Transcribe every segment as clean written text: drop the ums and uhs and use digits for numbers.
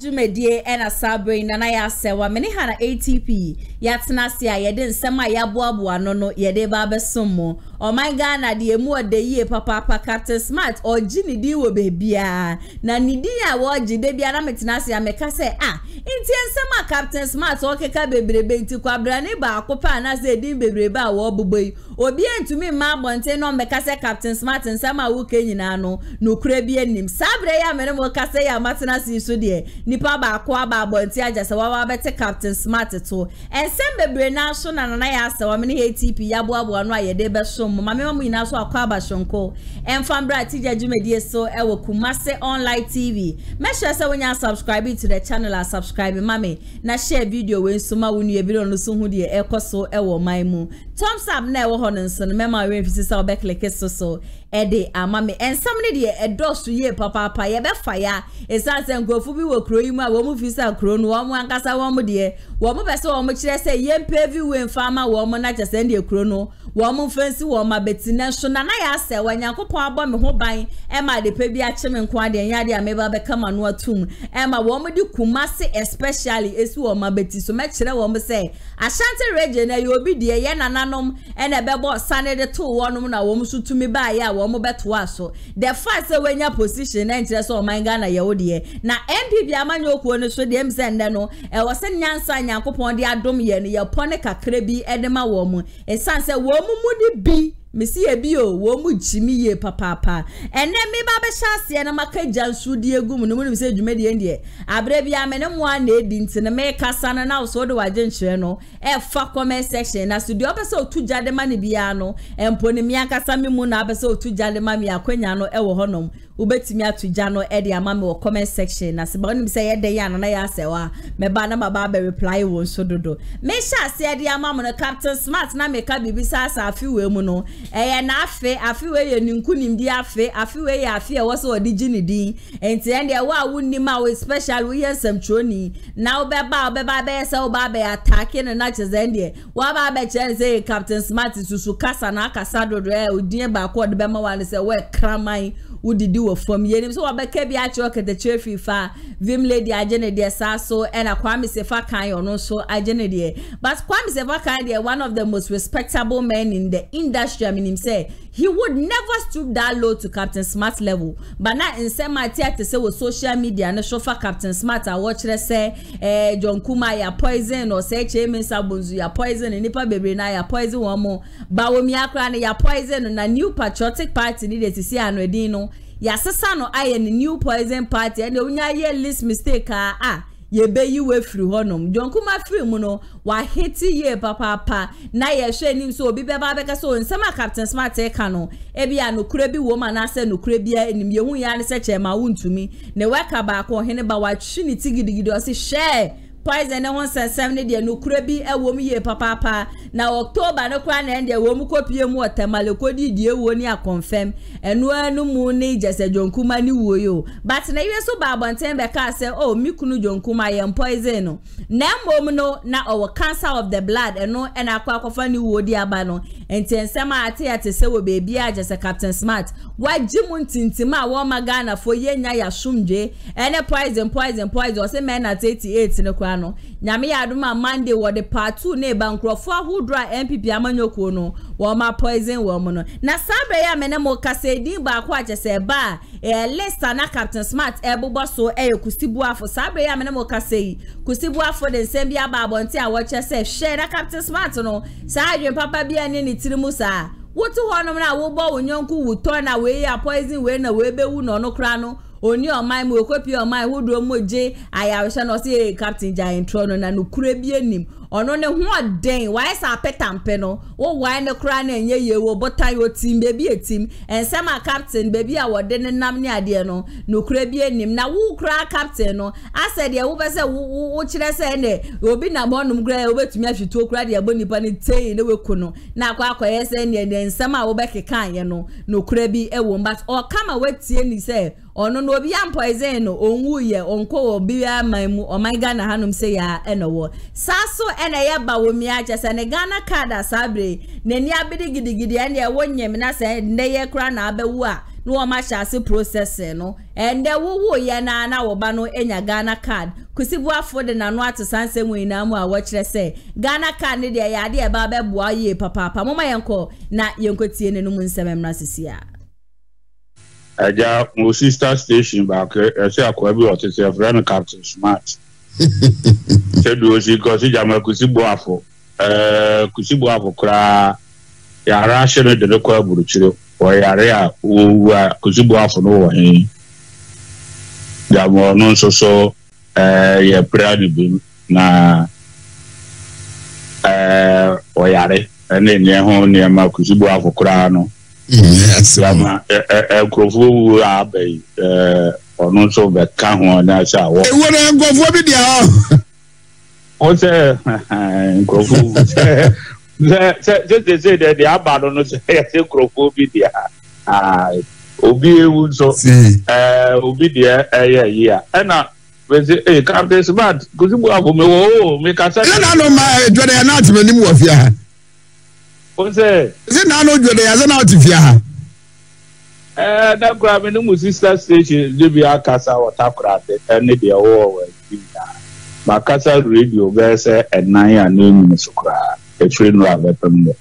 Jumedie and a sabre na ya sewa mene hana ATP yatina siya yede nsema ya buwa nono yede babe sumo o my Ghana di emuwa deye papa Captain Smart o jini diwe bebia na nidia woji debia na metinasi ya mekase ah inti nsema Captain Smart o keka bebrebe inti kwa braneba akopa anase edin bebreba wabubwe obi entumi mabo nteno mekase Captain Smart nsema wuke nyinano nukrebie nim sabre ya mene mwakase ya matinasi yisudie nipa ba kwa ba bonti aja se wawa bete Captain Smart to ensembe brena so na na ya se wa mini ATP ya boabo anu ayede be so mama memu ina so akwa ba shonko enfambra ti jumedie so ewo Kumasi Online TV make sure say when you subscribe to the channel and subscribe mame na share video we nsoma wonu e biro no so hu de ekoso ewo man mu thumbs up na ewo ho nso mema we fisi say obe click so ede amame ensam ne de edo so ye papa ye be fire esanse nkofu bi wo kroyima wo mu fisa kronu wo mu ankasa wo mu de wo mu bese wo mu kire se ye mpavi we mfama wo mu na chese de kronu wo mu fansi wo ma betina so na na ya se wo nyankopon abo me ho ban e ma de pabi a cheme nko ade nya de ameba be kama no atum e ma wo mu di Kumasi especially esu wo ma beti so me kire wo mu se Ashanti region e obi de ye nananom ene bebo sane de to wo no na wo mu so tumi ba ya wo mu betoa so the fact say we nya position e kire so o man Ghana ye wo de na MPP amanyokuo no so de mzende no e wo se nyansa nyankopon de adom ye no ye pone kakra bi edema wo mu e san se wo mu mudi bi Missy Ebio, womu jimi ye papa. And then me babe shasi and a maka jansu de gum no mu say jumedi ndie. Abrebia me no one edin tin na me kasa na na so do wagenchire no. E fa comment section na so de obese otuja de ma ne bia no. Emponi mi akasa me mu na obese otuja de ma mi akwanya no e wo honom. Ubetimi atuja no e de ama me wo comment section na se ba no say e de ya no na ya sewa. Me ba na baba be reply wo so dodo. Me shasi e de ama mo no Captain Smart na me ka bibisa sa afi we mu no. Eye na afi we ye ninku nimdi afi we ya afi e wo so odi gini din enti ende e wa wunni ma we special we yesem troni na obeba be se obeba be attack ne na cheze ende wa ba be chen say Captain Smart susu kasa na akasa dodo e odie ba ko de be ma wan se we kraman udidi wo fam ye nim so wa be ka bi a choke de chefi fa vim lady agene de sa so e na Kwame Sefa Kayi ono so agene de but Kwame Sefa Kayi one of the most respectable men in the industry. I mean him say he would never stoop that low to Captain Smart level. But now in Sematia to say with social media and show for Captain Smart I watch they say John Kumah ya poison or say Chairman Sabunzu ya poison and Nipa Baby na ya poison one more. Bawumia kra ya poison and a New Patriotic Party needed to see Anwedino. Ya sasano I and the New Poison Party and the unya ye list mistake ye be you way through honom. John Kumah free muno wa hiti ye papa na ye share nim so obi be ba be ka so nsema Captain Smart e ka no e bia no kura bi wo ma na se no kura bia enim ye hu ya ne se chema wo ntumi ne weka ba ko hene ba wa twini tigidigi o se share poison na 170 de no kura bi e wo mu ye papa na October no kwa na ende wo mu kopie mu otemale kodi die wo ni a confirm eno anu mu ni jese John Kumah ni wo yo but na ye so ba bonten be ka se oh mi kunu John Kumah ye poison no na mom no na o cancer of the blood eno na akwa akofa ni wo di aba no enti ensema ate se wo be bia jese Captain Smart wa jimu ntintima wo ma Ghana fo ye nya ya somdwe ene poison o se men at 88 ne kwa ano nyame ya aduma Monday wo de part 2 ne ba nkrofo ahudra MPP amanyoku no wo ma poison wo mu no na sabre ya mena mo kasedi ba kwa chese ba lista na Captain Smart ebubo so Kusi Boafo sabre ya mena mo kasei Kusi Boafo de sembi aba bonti a wo chese share na Captain Smart no sa adwen papa bia ne ni tirimu sa wotu hono na wo bo wonyonku wuto na we ya poison we na we bewu no no kra no oni o mai mo kwepi o mai wodro moje ayawhye no se Captain Giant Trono na no kure bi enim ono ne ho oden why sa petampe no wo why ne kura na enye yewo botan yo tim be bi etim ensem a Captain be bi a wode ne nam ne ade no no kura bi enim na wo kura Captain no asede e wo be se wo kire se ne obi na bonum kura e obetumi ahweto kura de aboni pa ne tei ne weku no na akwa akoye se ne ensem a wo be kekan ye no no kura bi ewo but o kama wetie ni se Ono no bi ampoize no onwu ye onko obi ama mu o man Ghana hanum se ya enowo saso ene ye Bawumia chese ne Ghana kada sabre ne ni abidi gidigidi ene wonyem na se ne ye kra na abewu a no ma chase processing no ende wo ye na na wo ba no enya Ghana card Kusi Boafo de na no atosansem wi na mu a wo kire se Ghana card ne de ye ade e ba be boa ye papa papa mama yenko na yenkotie ne no mu nsem na sisi a Aja, my sister station back. I say I could be what is your friend Captain Smart. Said do she because she jammed Kusi Boafo. Kusi Boafo kura yara shene de kwa buruchiro. Or yara uwa Kusi Boafo no wahi. Jammo non so so ye prayer ni na or yare. Ene ni hao ni ama Kusi Boafo kura no. Yes, Rama. Kofu abe or not so bad. Can't one that's our what I'm going for video. What's a Kofu? Just they say that they are bad on us. Kofu video. Obi would so Obi, yeah. And when they come this bad, because you have make us. I know my dread announcement anymore. Is it now no good? As an out of ya, that grabbing the sister station, Libya Casa or Tapra, and Libya or Macassa radio, Versa, and 9 minutes of cry, a train rather from there.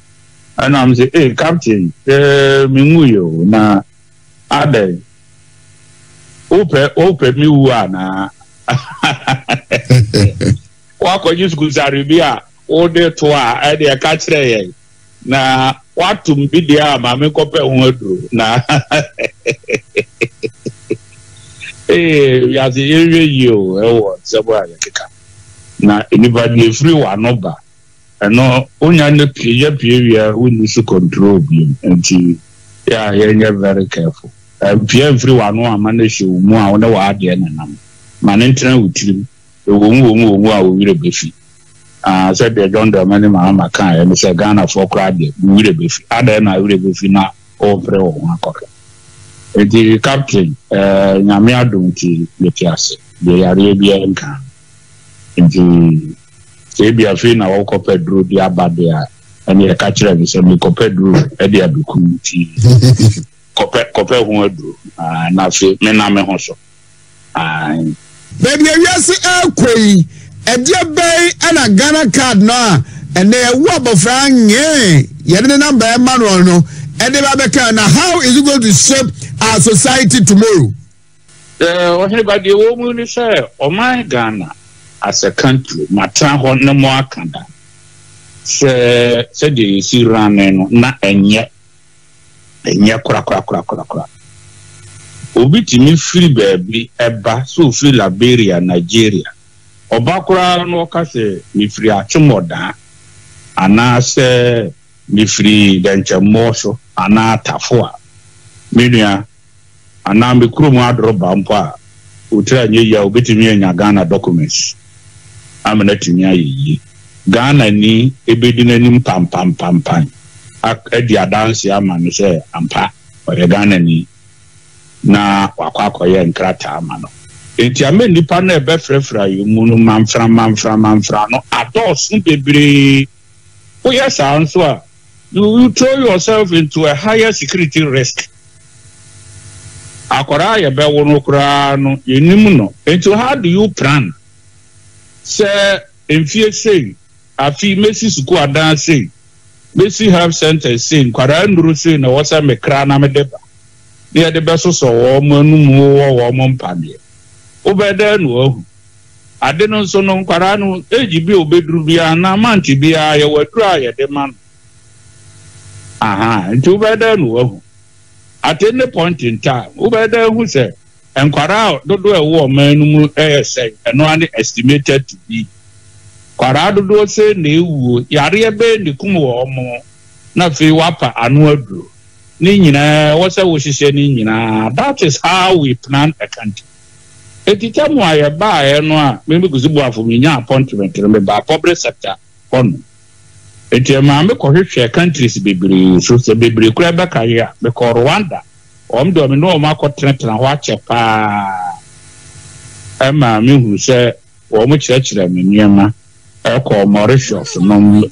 And I'm the hey, Captain, Mimuyo, na Ade, open me one. What could you school Zaribia? All day to our idea catch there. Na watu mbidia mame kope unwedu na yazi ewe yo ewa sabwa ya kika na inibadi efri wanoba eno unyane piye piye ya unisu control bi enti ya yenye very careful piye efri wanoba mane shi umua wana waadi ya nanamu mane ntina utilim umu awire befi said the John Dramani Mahama can and said Ghana for crowd will be other na will be na over one correct. The captain Nyamia Dunti Letias, the Arabian can. The Abia Fina or Copper Drew the Abadia and the catcher is only Copper Drew, Edia Bukunti Copper Wondrew, and I say Mename Hosso. And then yes, and your bay and a Ghana card now, and they are wobble frank, yeah. You didn't number a man or no, and they are now. How is it going to shape our society tomorrow? What about the woman is say, oh my Ghana as a country, my town no more Canada. Said the Siran, not and yet, crack. Obiti me free baby, Eba, so free Liberia, Nigeria. Obakura no kase mifri achumoda ana se mifri denche moso ana tafua minya ana mikru mu adroba mpa utra nye ya obitimi nya Ghana documents amena tinya yi Ghana ni ebedinanim pam edi adanse amane se ampa oye Ghana ni na wakwakoye nkrata amano enti amen nipa na ebe frefra yi munu manfra no adults nbebere o yes answer a you throw yourself into a higher security risk akora ya be wonu kra no yenim no enti how do you plan say enfie say afi mesi suku adan say mesi health center say kwara nduru say na wasa mekra na medeba dia de beso so wo manumu wo mo mpade obeda no ahu ade no so no nkwara no ejibi obedru bia na manti bia ya wadru aye de man aha nti obeda no ahu at any point in time obeda hu se nkwara dodo ewo manu mu ese eno ane estimated to be kwara dodo se na ewu yare ebe ni kumo omo na fe wapa anu adru ni nyina wo se wo hihye ni nyina that is how we plan a country. Etitam wa ya ba ya no a me Kusi Boafo nya appointment me ba public sector on etiam ma me countries bebere so se bebere kura be ka ya me Rwanda Omdo no makɔ tenetena ho akyɛ paa. Ama me hu sɛ wo mo kyerɛkyerɛ me nneɛma ɛkɔ Mauritius,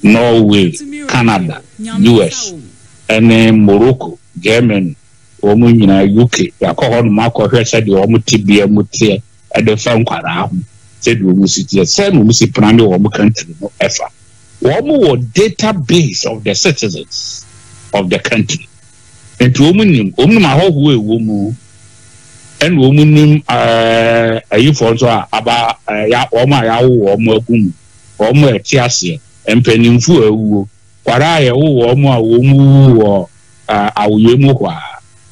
Norway, Canada, US, and Morocco, Germany, wo mo nyina UK. Yakɔ hɔ no makɔ hwɛ sɛ de wo mo tibia mo tie ɛde fa nkwara ho. Sɛ de wo mo sitie sɛ no mo si plan de wo mo country no ɛfa. Wo mo wɔ database of the citizens of the country. And to woman, and woman, you also about Chiasia, and Peninfu, Quaraya, or Auyemua,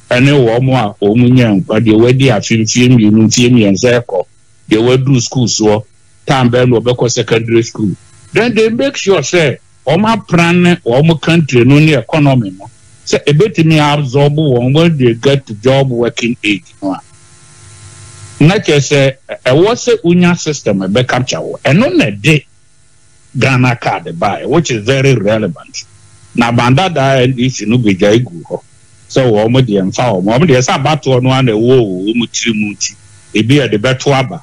and no more Omunian, but the way they are filming, you know, Femi and Zerko, they were do school, so Tambel or Boko secondary school. Then they make sure, say, Oma Pran, Oma country, no near economy. So a bit me absorb when they get to job working age. Not just a what's a union system a back capture and on a day Ghana card buy, which is very relevant. Now Bandada and if you know be Jaigu. So Omodi and Fow Mom there's a battle on 1 a woe muti. They be a debate waba.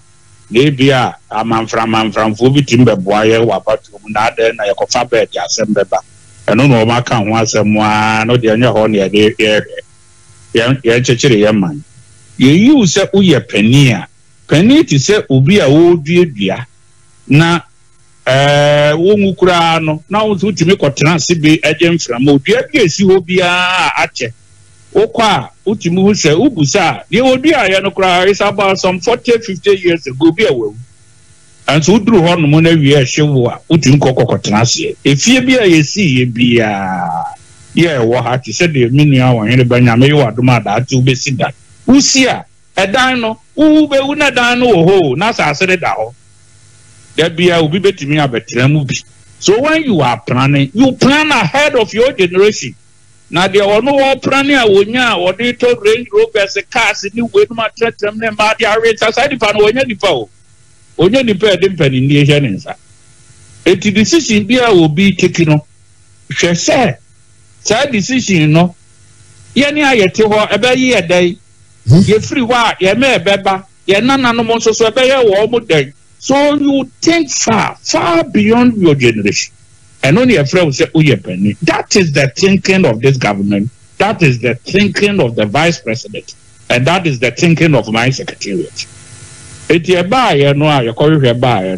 They be a man from Fubi Timber Boyer about Nada and a coffee bed assemble back. I don't know what can want someone or the other one. You use a penny. Penny to say, Ubi a old dear. Now, Wumukurano, now to make a transit agent from Obia, yes, you will be a ache. Oqua, Utimusa, Ubusa, the old dear Yanokra is about some 40-50 years ago, be a will. And so drew on money we are sure Utim Coco Transi. If you be a sea be a yeah, what he said the minia or anybody may want to be seen that. Usia, a dino, Ubeuna dino, ho, Nasa said it out. There be a be to me about movie. So when you are planning, you plan ahead of your generation. Now there are no planning, I would now or they told Range Rovers a cast in the way to my threat them, but they are rates aside if I know any power. Only the pair didn't pen in the Asian answer. A decision beer will be taken. She said, sad decision, you know. Yanni, I tell her about ye a day. Ye free war, ye may beba, ye none animals or so almost day. So you think far, far beyond your generation. And only a friend will say, oh, ye penny. That is the thinking of this government. That is the thinking of the vice president. And that is the thinking of my secretariat. It's a buyer, no, you call it a buyer.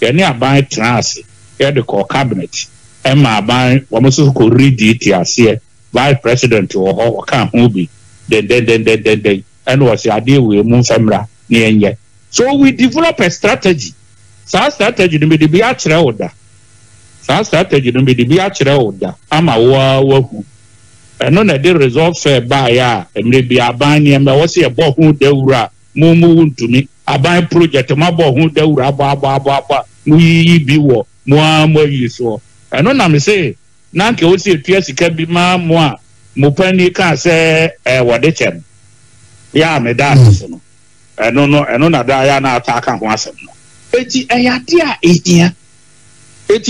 You're near by trans, you're the core cabinet. Emma by almost could read it, I see, vice president or can't move. Then, and was the idea we move somewhere near yet. So we develop a strategy. So strategy to be the Biatra order. So strategy to be the Biatra order. I'm a war. And on a day resolve fair buyer, and maybe a binding, and I was a bow who they were moving to me. A buy project, my boy, who the rabba, we be war, more you saw. And on I say, Nanki also appears it can be ma moi, Mupani can say, what they can. Yeah, me that's no. And no, and on a Diana attack and once. 80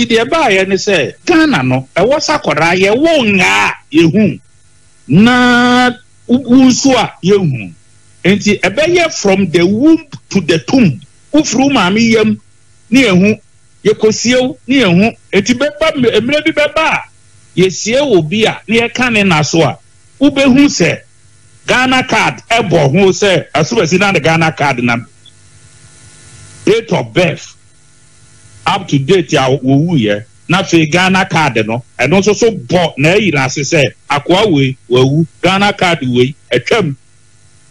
dear by and say, Ghana no, I was a coraya, wonga, you whom. Na Usua, you whom. And see, a bear from the womb to the tomb. Who threw mammy yam near who? Yokosio near who? And Tibeba, a maybe baba. Yes, ye will be a near cannon as well. Ube who said Ghana card, Ebo who said, as soon as in the Ghana card number. Date of birth up to date, ya woo ye, not say Ghana cardinal, and also so bought nay, as I said, Aquawe, woo, Ghana card way, a term.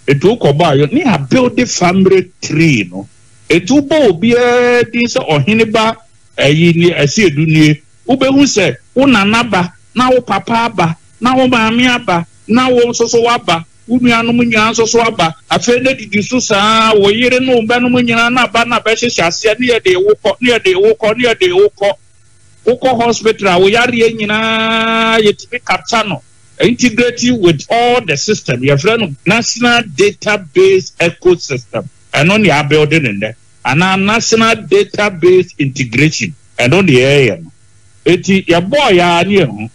It took about you near build the family tree, no. It took both beer, this or Hiniba, a year, a sea duny. Ube who said, Unanaba, now Papa, now Mamiaba, now also Swaba, Umianumian Swaba, offended the Susa, where you didn't know Banumina, Bana Besses, near the Oko, Oko Hospital, we are in a Captano. Integrate you with all the system, your friend national database ecosystem, and only are building in there, and our national database integration, and only AM. It your boy, I knew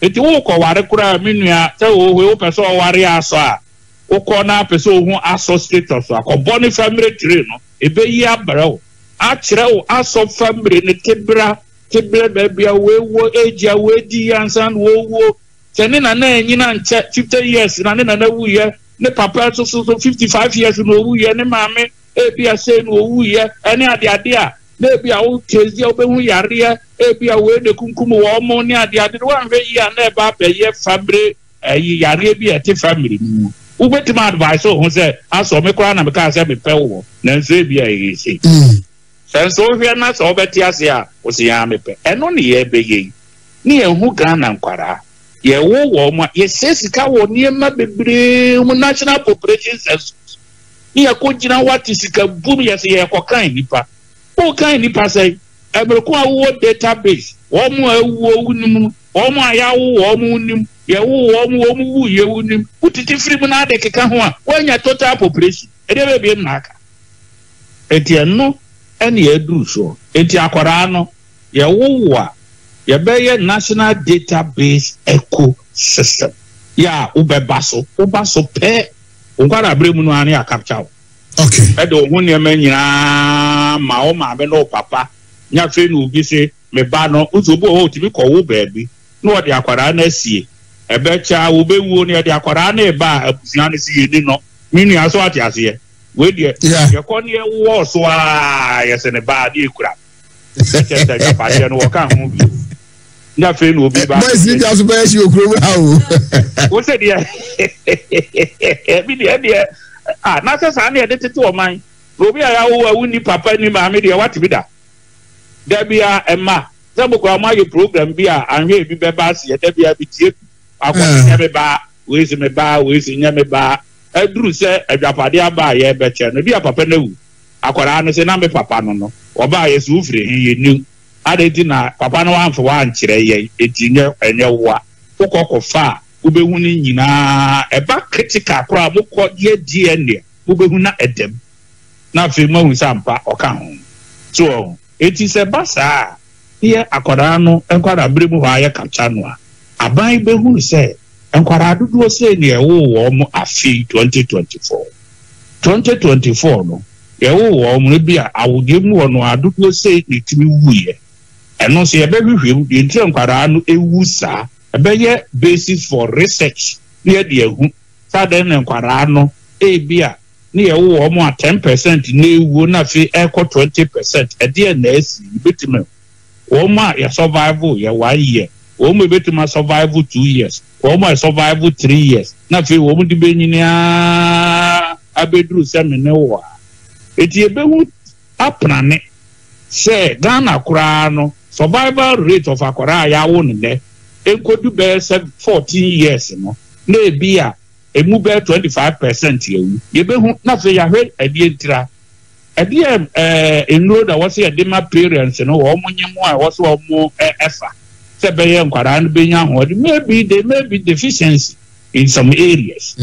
it woke or water, I mean, so we open so warriors are. Okona peso who associate us a bony family tree no ebe yi abrew a kire aso family ne tebra baby away wo age away di ansan wo tene na na nyina nche 50 years na ne na na wuye ne papa so 55 years no wuye ne mame ebi ase no wuye ene ade a ebi a wo kezi obe hu yare ebi a we de kunkum wo mo ne ade no anwe yi a na eba ba ye family yi yare bi ate family mu. Ubeti ma advice o hunse aso me kura na me ka se be pewo na nse bia e se senso hwe na so obeti ase a osi ya me pe eno ne ye be ye ni ehu Ghana nkwara ye wo wo ma ye se sika wo ne ma bebre mu national population census ni akojina wati sika bum ye se ye kokan nipa o kan nipa sei emereko a wo database wo mu ewu wunum wo mu aya wo mu nim ye wo mu wu ye wunim utiti free na de keka ho a wanya total population e de be maka enti eno ene ye du so enti akora no ye wo a ye be ye national database eco system ya ubebaso pe ngwara bremu no ani akapcha. Okay e de ohun ne manyina ma o ma be no papa nya fe no bi se me ba no uzobo o ti bi ko wo ba bi no de akwara na sie ebecha ube wuo ni ade akwara na eba abusia ne si ni no minu aso ati ase we de yekọ ne wo so a yese ne ba de ekura eche ta ja pase no kan hu bi na fe no obi ba boys ni aso ba si okuru ha o o se de e bi de ah na se sa na de tete o man obi aya wo awu ni papa ni ma me de wati bi da da bia ema ze bokwa ma ye program bia anwe bi be ba se da bia bi tie we se nyame ba eduru se adwapade aba ye be che no bia papa na wu akwara no se na me papa no no oba ye se ufre ye ni adedi na papa no anfo wa nkire ye edinye enye wa kokoko fa ubehu ni nyina eba critical kra mukọ ye DNA ubehu na edem na fe ma hu sampa oka ho so eti se basa ye akwara no enkwara bremu wa ye kapcha no a abai behu se enkwara dudu se ne ewo mu afi 2024 no ewo mu bi a awodemu wono adudu se ne timi wuye eno se ebehwehwem de ntre enkwara no ewu sa ebeye basis for research ne de ehu sa den ne enkwara no e bi a ne ewo mu a 10% ne ewu na afi ekọ 20% e de na esi betime wo ma ya survival ya 1 year omo betuma survival 2 years omo survival 3 years na fe omo di benyina abedru seme ne wa eti ebehu apnane se Ghana kura no survival rate of akora ya wo ne enkodu be 14 years no na ebi a emu be 25% ewu ebehu na fe ya hwe ade ntira ade enro da wose edema parents no omo nyemo a wose omo efa maybe there may be deficiency in some areas.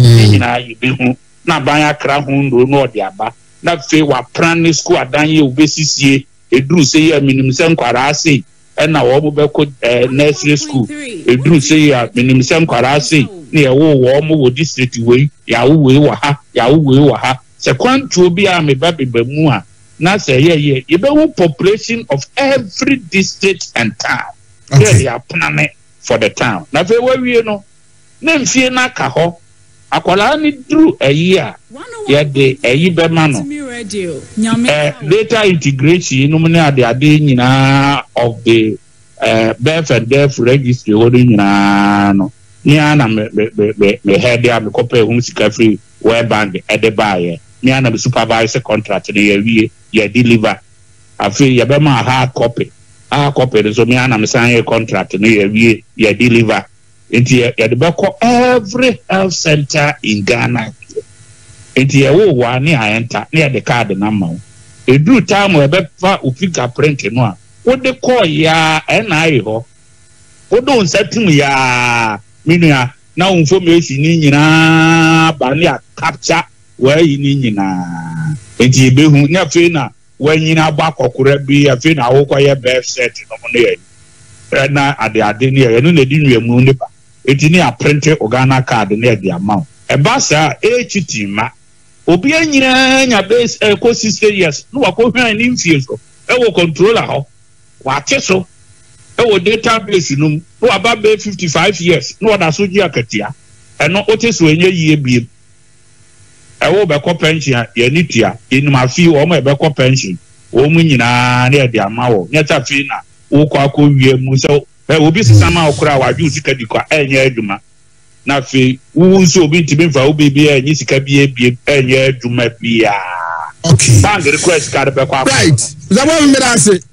Na banya kra hondo no de aba na fe wa primary school adan ye obesisie edru se ye minim se nkwara ase e na wo mo be ko nursery school edru se ye minim se nkwara ase na ye wo mo wo district we ya wo we wa ha se kwantu bi a me ba beba mu a na se ye be wo population of every district and town. Okay. Here they are planning for the town. Now, if you know, name fear na kaho. Akwalani drew a year. Yeah, they a yibemano. Data integration. No money are the adina of the birth and death registry. Holding no. Niana me head there. Me copy home secretary web bank at the buyer. Niana me supervisor contract. They deliver. I feel yibema hard copy. A corporate so me and sign a contract and you deliver into every health center in Ghana. Into a one near enter near the card number. A do time where fingerprint no. What they call ya and I ho. What don't set him ya minia now information in banya capture where you na. Into a behu near fina. When you know back or could be a thing, I will call your birth set in now at the Adenia, and then they didn't remove it. It's in a printed Organa card near the amount. Ebasa HTMA. Obia nyina nya base ecosystem yes. No akohwan ni mfie so. Ewo controller ho. Wa te so. Ewo database num. No aba be 55 years. No da so gi akatia. Eno ote so enye yie biem. Ewo be ko pension ya nitua. Enu ma fi wo ma be ko pension. Wo mu nyina na e de ama wo. Nyata fi na wo ko akowie mu so. Obi sisama okura waju sika dikwa enye aduma. Na fe uso obi ntimfa obi bia enye sika bia enye aduma bia. Okay. Bank request card be kwa. Right. Zabo mi danse.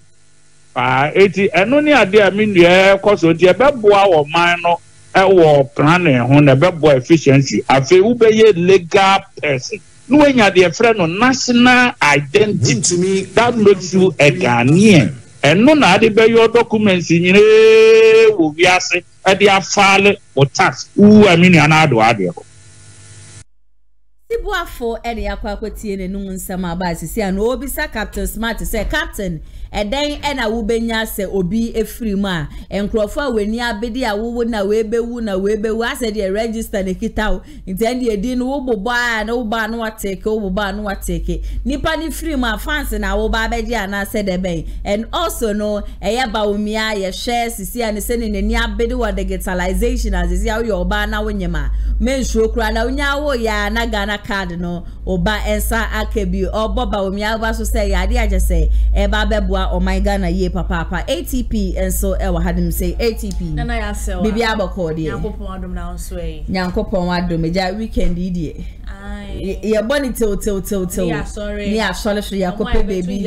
Ah, eti eno ni ade a mi nua koso ti e be boa wo man no e wo planning ho na be boa efficiency. Afi u be ye legal person. No enya de frɛ no national identity to me that makes you a Ghanaian. Eno na ade be your documents nyine wo biase e de afale or tax u amini anado ade ko Boafo ene akwakotie ne num nsama abasisi an obi sa Captain Smart say Captain eden ena wo benya se obi efiri mu a enkrofo a weni abedi a wo na webewu ase de register ne kitawo ntendi edin wo boba na wo ba no ateke nipa ni free mu a fans na wo ba abedi ana se de ben and also no eya Bawumia ye share sisi an se ne ni abedi wa digitalization as is ya wo ba na wo nyema mensuo kura na wonya wo ya na Ghana card no oba ensa akebi obo Bawumia ba so say ya de aje say e ba beboa o my Ghana ye papa ATP enso e wa hadim say ATP na ya sell bibia abako de yakopon adom na onso e yakopon adom eja weekend die ai ye boni till yeah sorry ni asole so yakope baby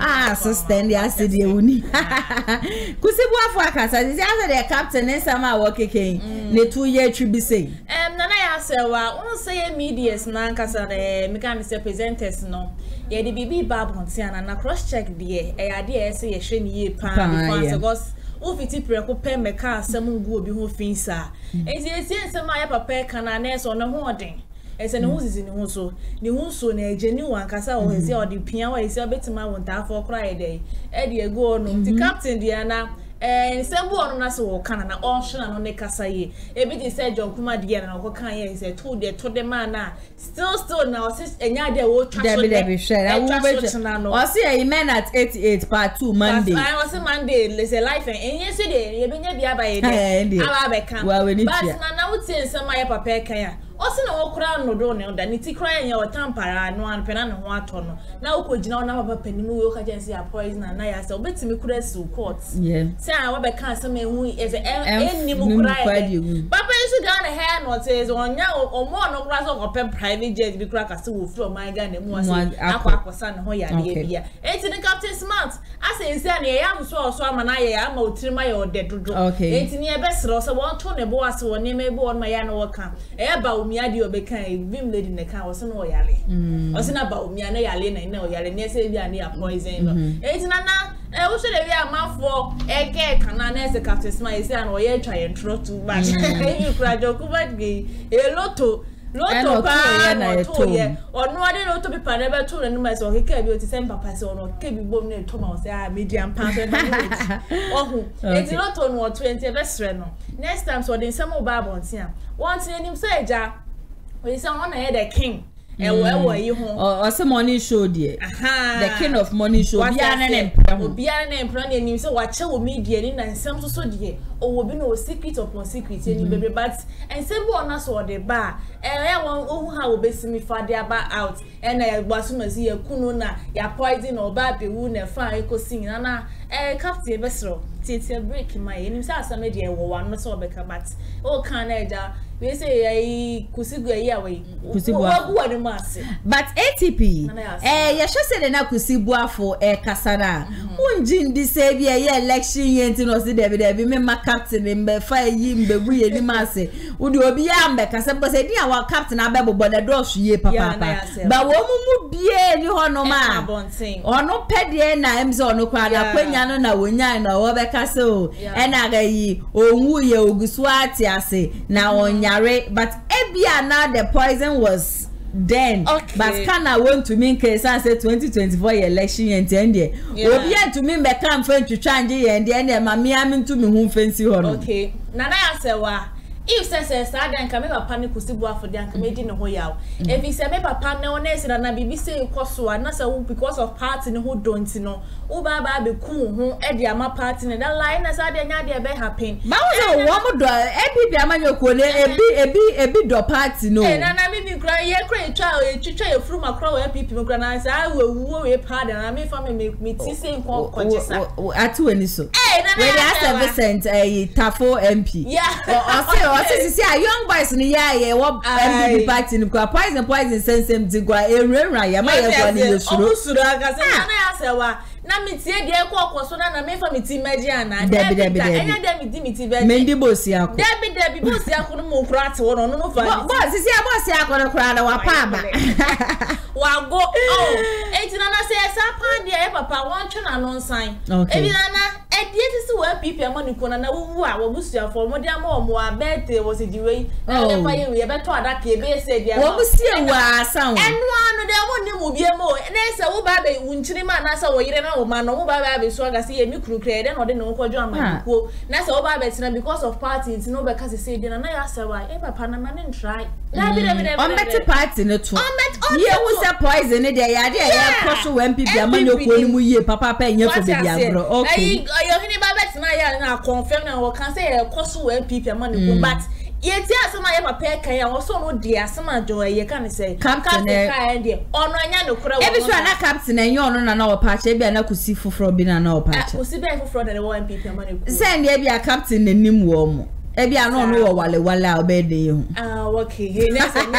ah sister ndi asidi e woni Kusi Boafo akasa ndi asa de captain ensama wo keken ne 2 year tribi say na ya sell wa onso ye medias na nkasa de mika mr presenters no ye de bibi babu ntiana na cross check de e ade e se ye hwe ni ye pa because ofiti preko pe meka asem ngu obi ho finsa enti esie se ma ya papa kana na so no ho den ese ne ho zizi ne ho so na ejeni wankasa o hezi odipia wa ese obetima wonta for kra ye dey e de ego onu ti captain dia na nsembu onu na se wo kana na o hwena no ne kasa ye ebi di se John Kumah dia na ko kan ye se to de man na still na o se enya dia wo twa so de be share na wo be tena no o se e men at 88 part 2 Monday I was a Monday let's say life and yesterday e be nya bia ba ye dey aba be kan but na na wo ti nsema ye papa kan ya osi na wokura no do ne oda ni ti kra enya otampara no an pena ne ho ato no na wokogina na papa panimu we oka jense ya poison na ya se obetimi kura su court se an we be kan se me hu e se enni mu kura papa isu Ghana hair no te is onya omo no kura so ko pem private jet bi kura ka se wo fro omanga na mu ase akwakosa ne ho ya de bia enti ni Captain Smart ase nsia ne ya mso oso ama na ya ama otirima ya odedodo enti ni e be sero se won to ne bo ase woni me bo on ma ya no woka e ba mi adi obekan vim lady na kan oso no oyale oso na Bawumia na yale na na oyale ne se bia na poison no e tin na wo se de bia amafo eke kan na na se Captain Smart se an oye twa ye tro too much e kura joku ba ge e loto pa na to ye onu ade loto bi pa na be to na no ma se o keke bi o ti se papa se onu keke bi bom na to ma o se a medium pa so na ohu e ti loto no 20 e be sre no next time so den some Bible ntia won tin enim so eja we say one na the king ewo yi ho o se money show there the king of money show bia na empro na enim so wa che wo media ni na nsem so there o bi no secret upon secret ni bebe but nsem bo na so the bar e won ohu ha wo besimi fa dia ba out and na gbasumazi ye kunu na ya poison or ba be wu na fa ekosin na captain besro titia break my enim so asamedi e wo wan no so be ka but o kan eja we say kusigu e ya we Kusi Boafo mass but ATP ye hwese de na Kusi Boafo kasana unjin di say bi e election yenti no si de me ma captain mbe fa yi mbe bu ye ni mass udi obi ya mbe kase bo say dia wa captain abebobo de do su ye papa ba wo mu bie ni hono ma ono pede na em ze ono kwa na kwenya no na wonya na wo be kase o e na ga yi onwu ye ogusu ati ase na onya but ebia now the poison was then okay. But kana went to me in case and say 2024 election and there obia to me me come friend to change and there mammy am into me home fancy hono okay nana asewa If says I don't come up panic Kusi Boafo then come in hoya. If he said paper panels and I be say you because of party who don't know. Uba baby cool who Edia my party and that line as I didn't be happy. But woman a bit do party no. And I mean cry yeah cry child you from a crowd people granise I will worry pardon I mean for me saying so. Service a Tafo MP. Yeah. Or say a young boys in the year, what MP party in the poison sense them to go a railway. Am I going to the show? Sudaga, Namity, dear Quack was one and made for me Timediana. Debbie, Bosia, couldn't move rats or no fun. What is your gonna cry our papa? Well, go. Oh, it's another says, I find dear papa one turn and on sign. Okay. At the end, so where people are money can and who are most for Modia Moa, bet there was a delay. Oh, we have better that Kibbe said, yeah, what was still sound. And one of them will be a more, and there's a baby, Winchriman, that's all you know, man, or baby, so I see a new crew created or the no German. That's all babies, and because of parties, no, because they said, and I asked why ever Panama didn't try. I'm better parts in the two. Here was a poison a day. I did when people are money, papa paying your okay. Your honey babes now confirm and we can say cost where people money but yet some my pair can also no dear some joy you can say captain there on anya no kura e be so na captain enye ono na na patch e be na Kusi Foforɔ bi na na patch Kusi be Foforɔ de wo people money send e be captain nanim wo mo e be na ono wo wale wale obede hu okay he na say na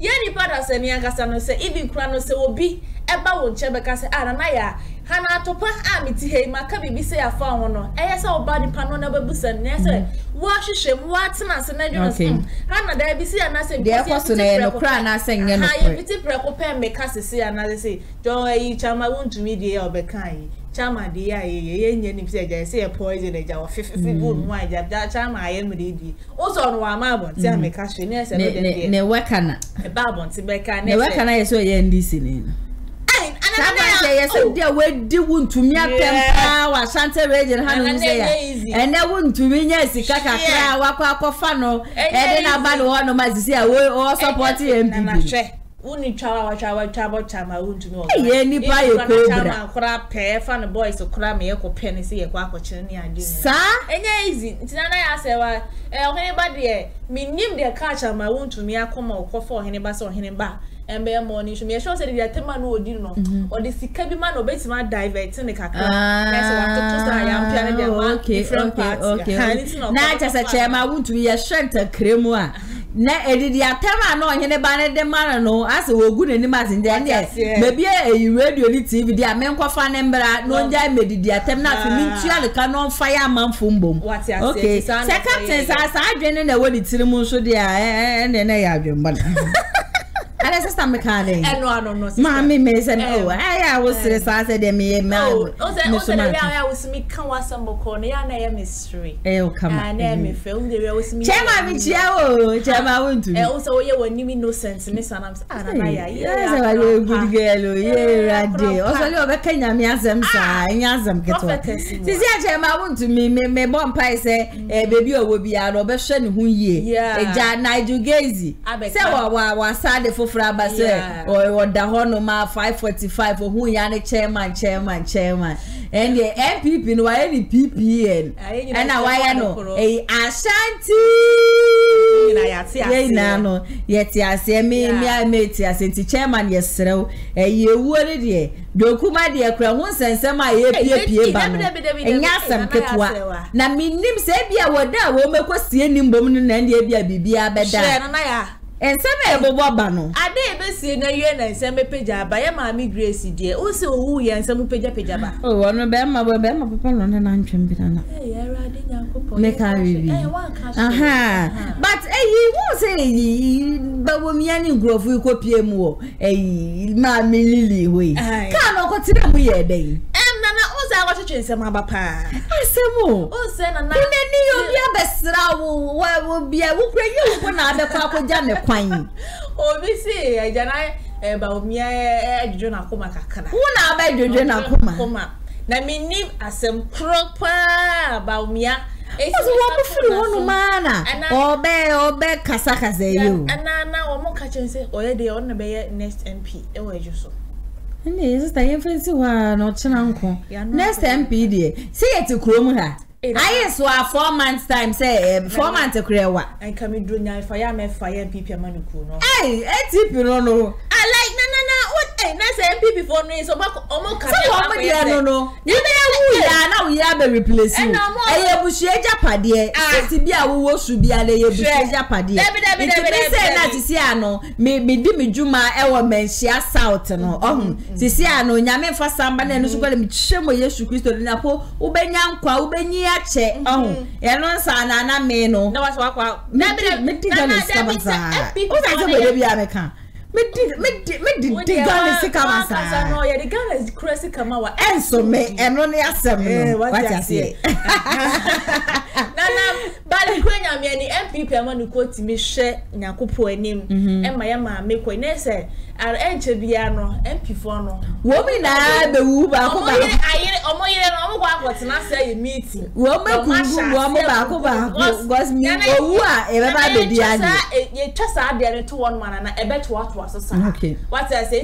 yani pada se ni angasa no se even kura no se obi eba wo nche be ka se ara na ya Hana topa amiti he maka bibi se ya fa wono eye se obadi pano na babusa ne se wo hwehwe mu atena se na dwuno se hana da bibi se ya na se bibi se ne no kra na se nye no ha bibi preko pe me ka sese ya na se do e chama wontumi die obekan chama die ya ye nye ni se ja se e poison e ja wo fefe good mu ja da chama aye mu de die ozo no wa ma bonti a me ka hwe ne se no de die ne wekana e ba bonti be ka ne wekana ye so ye ndisi ni there were the wound to me power, Santa region, and there wouldn't to me, yes, Kaka, Wapa, Fano, and then I bad one of my sister will also party and only travel time. I wouldn't know any by a crap pair, fun boys to cram me up, penny, a quack or chinny, and sir, and easy. It's not I say, well, anybody, me name their catcher, my wound to me, I come or call for him, or him back. And bear morning to me, I shall say that the man would you know, or the sick man obeys my divert in the car. I am okay. Now, just a chair, I want to be a shelter cremoire. Now, did ya tell no any banner the man no as a good animals in there? Yes, maybe a radio TV, the American fan ember, no time made the attempt not to meet you. The canon fireman fumble. What's your okay? Second, as I've been in the way it's the moon, so dear, and then I have your money. And sister McCartney. No, Mammy Mason. Oh, I was serious. I said, me, no, I was me, come was some mystery. Oh, come on, I me film. There was me. Jamma, also, you were no sense, Miss Adams. Yes, I will good girl. Yeah, right there. Also, you're a Kenyan Yazam, Yazam. This is Jamma, want to me, me bomb pie say, a baby will be a Robertson who ye, yeah, Jan Nigel Gazy. I bet was sad for. Yeah. Or the honor 545 or who yani chairman and the MPP no any PPN and I know a Ashanti no yet I say me I made as into chairman yesterday a year worried ye do kuma de akra won sensem a PPP ba and yasam ketwa na minim say bia woda wo mekosie nimbom no na ndie bia bibia beda and some bano. I never see no yen and send me pager by a mammy Gracie dear. Also, who yan some pager. Oh, one of them, my bema papa on an antrim banana. Make a review. Aha, but eh, he won't say, but when Yanni Grove will copy more. Eh, mammy Lily, we can't consider we a day. I want to change some papa. I say, oh, send another. Will be a woman. You will not have a oh, we see, I deny about me. I do not come back. I do not come back. I mean, I some proper about me. next MP. Is the infancy one or Chananko? Next MPD. See it to Krumha. I swear 4 months' time, say 4 months a career. And come in doing fire people manukuno. Hey, you know. I like Nana. What? That's MP before me. So, no. Now we have a replacement. I wish you Okay. What I say,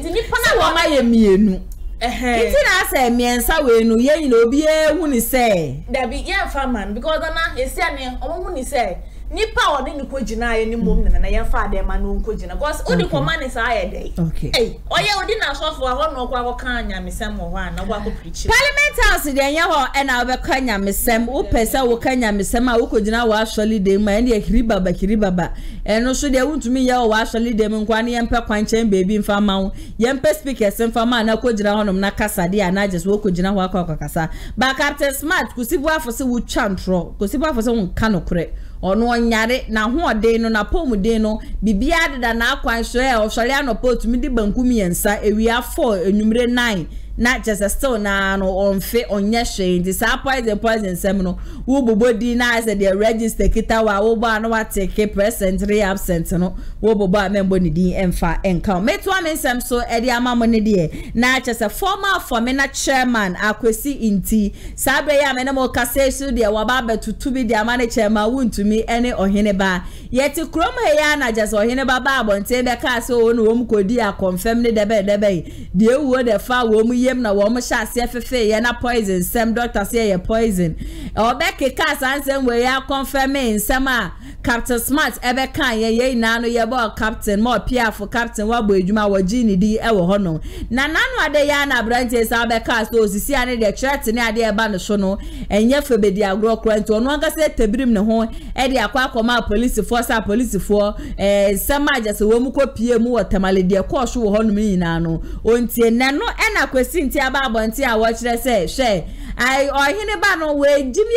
but Captain Smart, Kusi Boafo se wo chantro, Kusi Boafo se won kano kure. Ono onyare na ho de no na pomu de no bibia de da na akwanso e osori anopo tumi di banku miensa ewia 4 enumere 9 na just still na no onfe onyehwe ndi sa poison sem no wo bobodi na as the register kita wa wo ba no wa take present re absent no wo boba membo ni di enfa enka meto amensem so e di amamo ni de na just former na chairman akwesi inti sabre ya me na mo kase su de wa ba betutu bi de amane chairman wuntumi ene ohene ba yeti kroma ya na just ohene ba ba bonte be ka so wo no wo mkodi a confirm ni debe de wo de fa wo mu na woman shots, FFA, na poison, some doctor say poison. Or back a cast answer where you are confirming summer. Captain Smart, ever can ye nano ye ball captain more Pierre for Captain Wabu, Juma Wajini D. Ewa Hono. Nananwa de Yana Branches, Albert Cast, those is any their threats and idea banishono, and yet for be their grow crunch on one gasset to brim the home, Eddie Aquacoma police force our police for a summer just a woman co PMU or Tamale dear course who honor me nano. Until Nano and Aquas. Cynthia Baba and Tia watch the say, Shay. I or Hineba no way, Jimmy,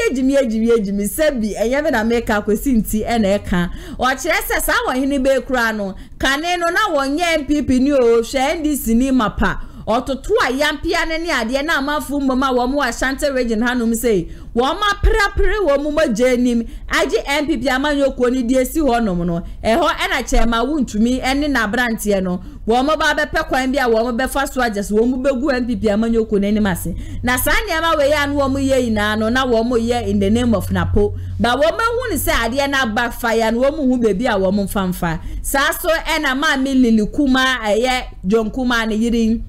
Sebby, and Yavana make up with Cynthia and Eka. Or Chess, our Hinebe Crano, Caneno, now one young people knew, Shay, and this cinema pa. Or to two a young piano near the Nama Fumma, one more Ashanti region Hanum say. Wama prapre wamuma jenim aji MPP amanyo kwoni desi honom no eho ena chema wuntumi ene na brantie no woma ba be pekwan bia woma be faso ajes womu begu MPP amanyo kwoni ni mase na sane ama we ya no womu ye ina no na womu ye in the name of napo ba woma hu ni se ade na backfire no womu hu be bia womu famfa saso ena ma milili kuma aye John Kumah ne yirin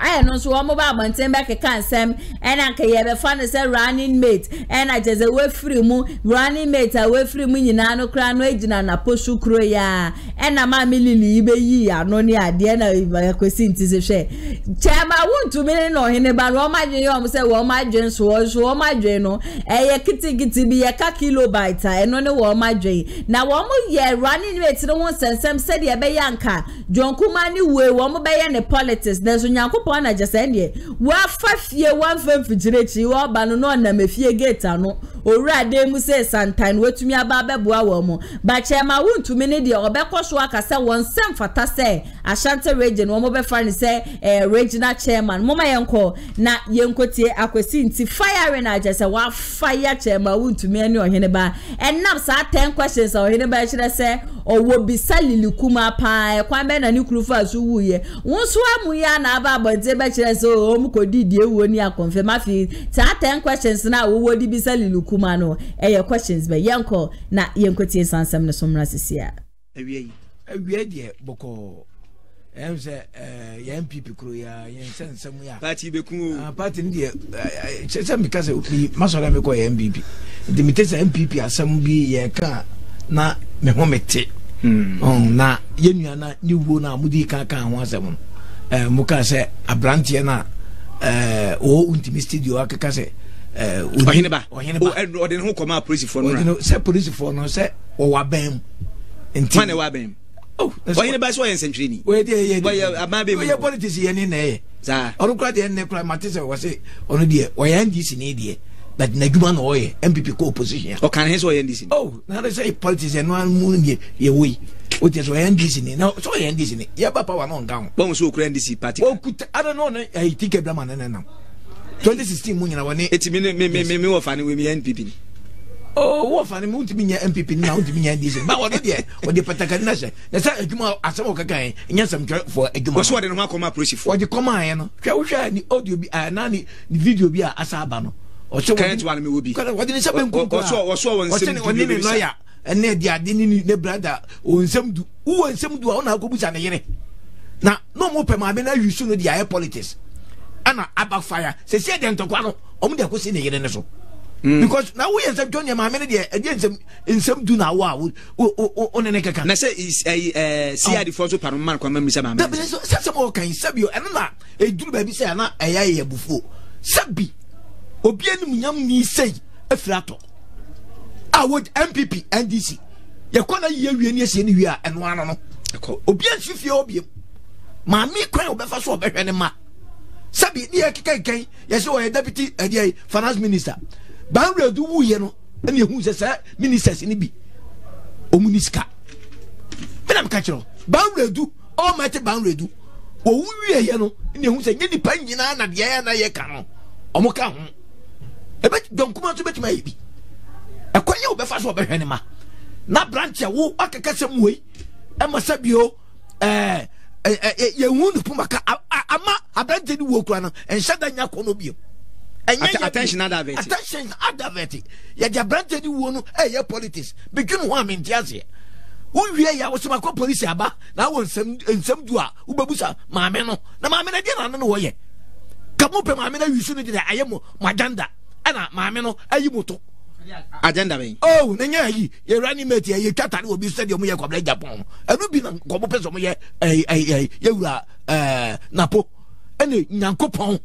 I know so I'm about my time back a cancer and I can have a fan as a running mate and I just away free moon running mate away free moon I no crown wage and a push croya and I'm a milli be ye are no near the end of my question is a share Chama won't to me no in about all my dream say well my dreams was all my journal a kitty kitty be a kakilo biter and no know all my dream now one more year running mates no one send some said yeah by yanka John Kumah ni we one more by any politics there's a young na jasende wa fafie wa famfijirechi wa ba no no na mefie gate ano owurade mu se santan watumi aba beboa wo mu ba chema wuntumi ne de obekoso akasa won sem fata se Ashanti region wo mo be fa ni se regional chairman moma yenko na yenkotie akwesi nti fire na jese wa fire chema wuntumi ani ohene ba enam sa 10 questions ohene ba chire se owo bisalilukuma pa kwambe na ni krufu azu wuye wonso amu ya na aba abodze be chire so omukodi die wo ni akonfirm afi sa 10 questions na wo wodi bisalilukuma Kumah no your questions but yanko na yankotie sansem no somra sisia awie de boko emse MPP kro ya yensensem ya party beku party de checham because we masola me ko MPP the mitesa MPP asam bi ye ka na me homete na yenuana niwo na mudi ka ka ho asem muka se abrantie na o untimi studio akaka se o odin ho koma police for no se police for no se o wabem ntane wabem oh o hineba so yensentre ni we dey ye amabe we politics ye ni na ye za orukra dey ne climatics we say ono dey o yan dis ni dey but na dwuma no ye MPP ko opposition o kan he so yan dis ni oh na dey say politics no an mu ni ye we o dey so yan dis ni na so yan dis ni ye papa wa no ngan bon so okra dis party o kuta I don't know I think Abraham na 2016 mu nyina woni etimi me wo fa ni we MPP oh, what funny moon to be MPP now to be this, but what did or the Patakan Nation? That's a Juma Asamoka, and yes, I'm for a Juma. What did I come up with? What you come on? Shall we share the audio be a nanny, the video be a Asabano? Or so can't one will be. What is something or so on the lawyer? And they didn't need their brother or some do who and some do on our goods and a now, no more permanent, you should know the air politics. Anna about fire, say, said them to quarrel, only a question again. Because now we have done your mamma in some do now on an echo. I say, is a CID for the Paramount Command, Mr. Mamma. Some more can sub you and not a do baby say, not a before. Subby Obian Yamni say a flatto. I would MPP and DC. Your corner year anywhere and one on Obian Sufiobium. Mammy cry over for so better than ma. Subby near Kikay, yes, or a deputy, a finance minister. Banra do wo ye no na ehun sesa ministers ni bi omuniska me na mka kero banra do almighty banra do wo wu wie ye no na ehun se nyedi pa nyina na de ya na ye ka no omoka ho e be John Kumah to betima ye bi e kwanye wo be fa so be hwe ne ma na branch ya wo akaka sem we e masabio ye hu no pomaka ama abrante di wo kura no enhyada nya kono bi attention adverti. Attention adverti. Ya dia branded wo no eh politics. Begin one in tiasie. Wo wie ya wo semako police aba na wo nsem du a wo babusa maame no. Na maame na dia na no wo ye. Ka mo pe maame na wisu no dia ayemo maganda. Ana maame no ayimoto. Agenda ben. Oh, nenya yi. Ye rani mate ye twata na obi stadium ye kwabla Japan. Anu bi na ko mo pe so mo ye ye wura napo. Ene nyankopon.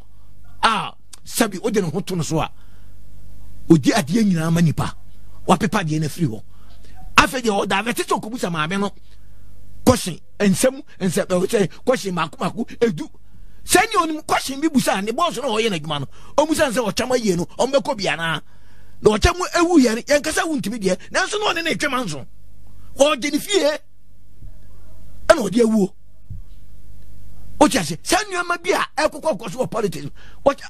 Ah sabi odeno hoto no so a odi ade anyina manipa wa pepa de na free ho afa de o da vete so kubusa maame no question ensem question maku edu sani onim question bi busa ne boss no hoye na dwuma no omusan se o chama yie no o meko bia na o chama ewu yie yankasa wuntimi de nanso no ne na twema nso o de ni fie ana odi ewu what you say? Send your mabia, alcohol, politics. What, if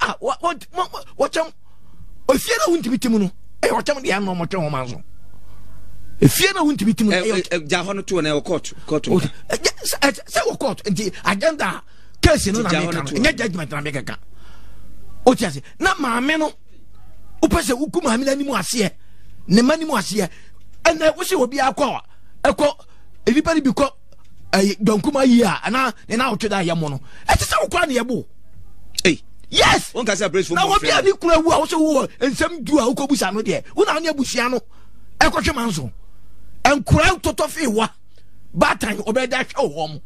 you don't want to be Timuno, I will tell you, I'm not much on if you don't want to be Timuno, Jahon to an air court, so court, and the agenda, cursing on the judgment on America. What you say? Not my meno, Upasa Ukuma, Milanimoasia, Nemanimoasia, and I wish it would be a call, everybody be called. John Kumah here, and now to die Yamono. It is so quite able. Eh, yes, one can say brace for now. What be a new club also, and some do a Cobusano there, Unania Busiano, a Cochamanzo, and crowd to Tofiwa, Batan obey that show home.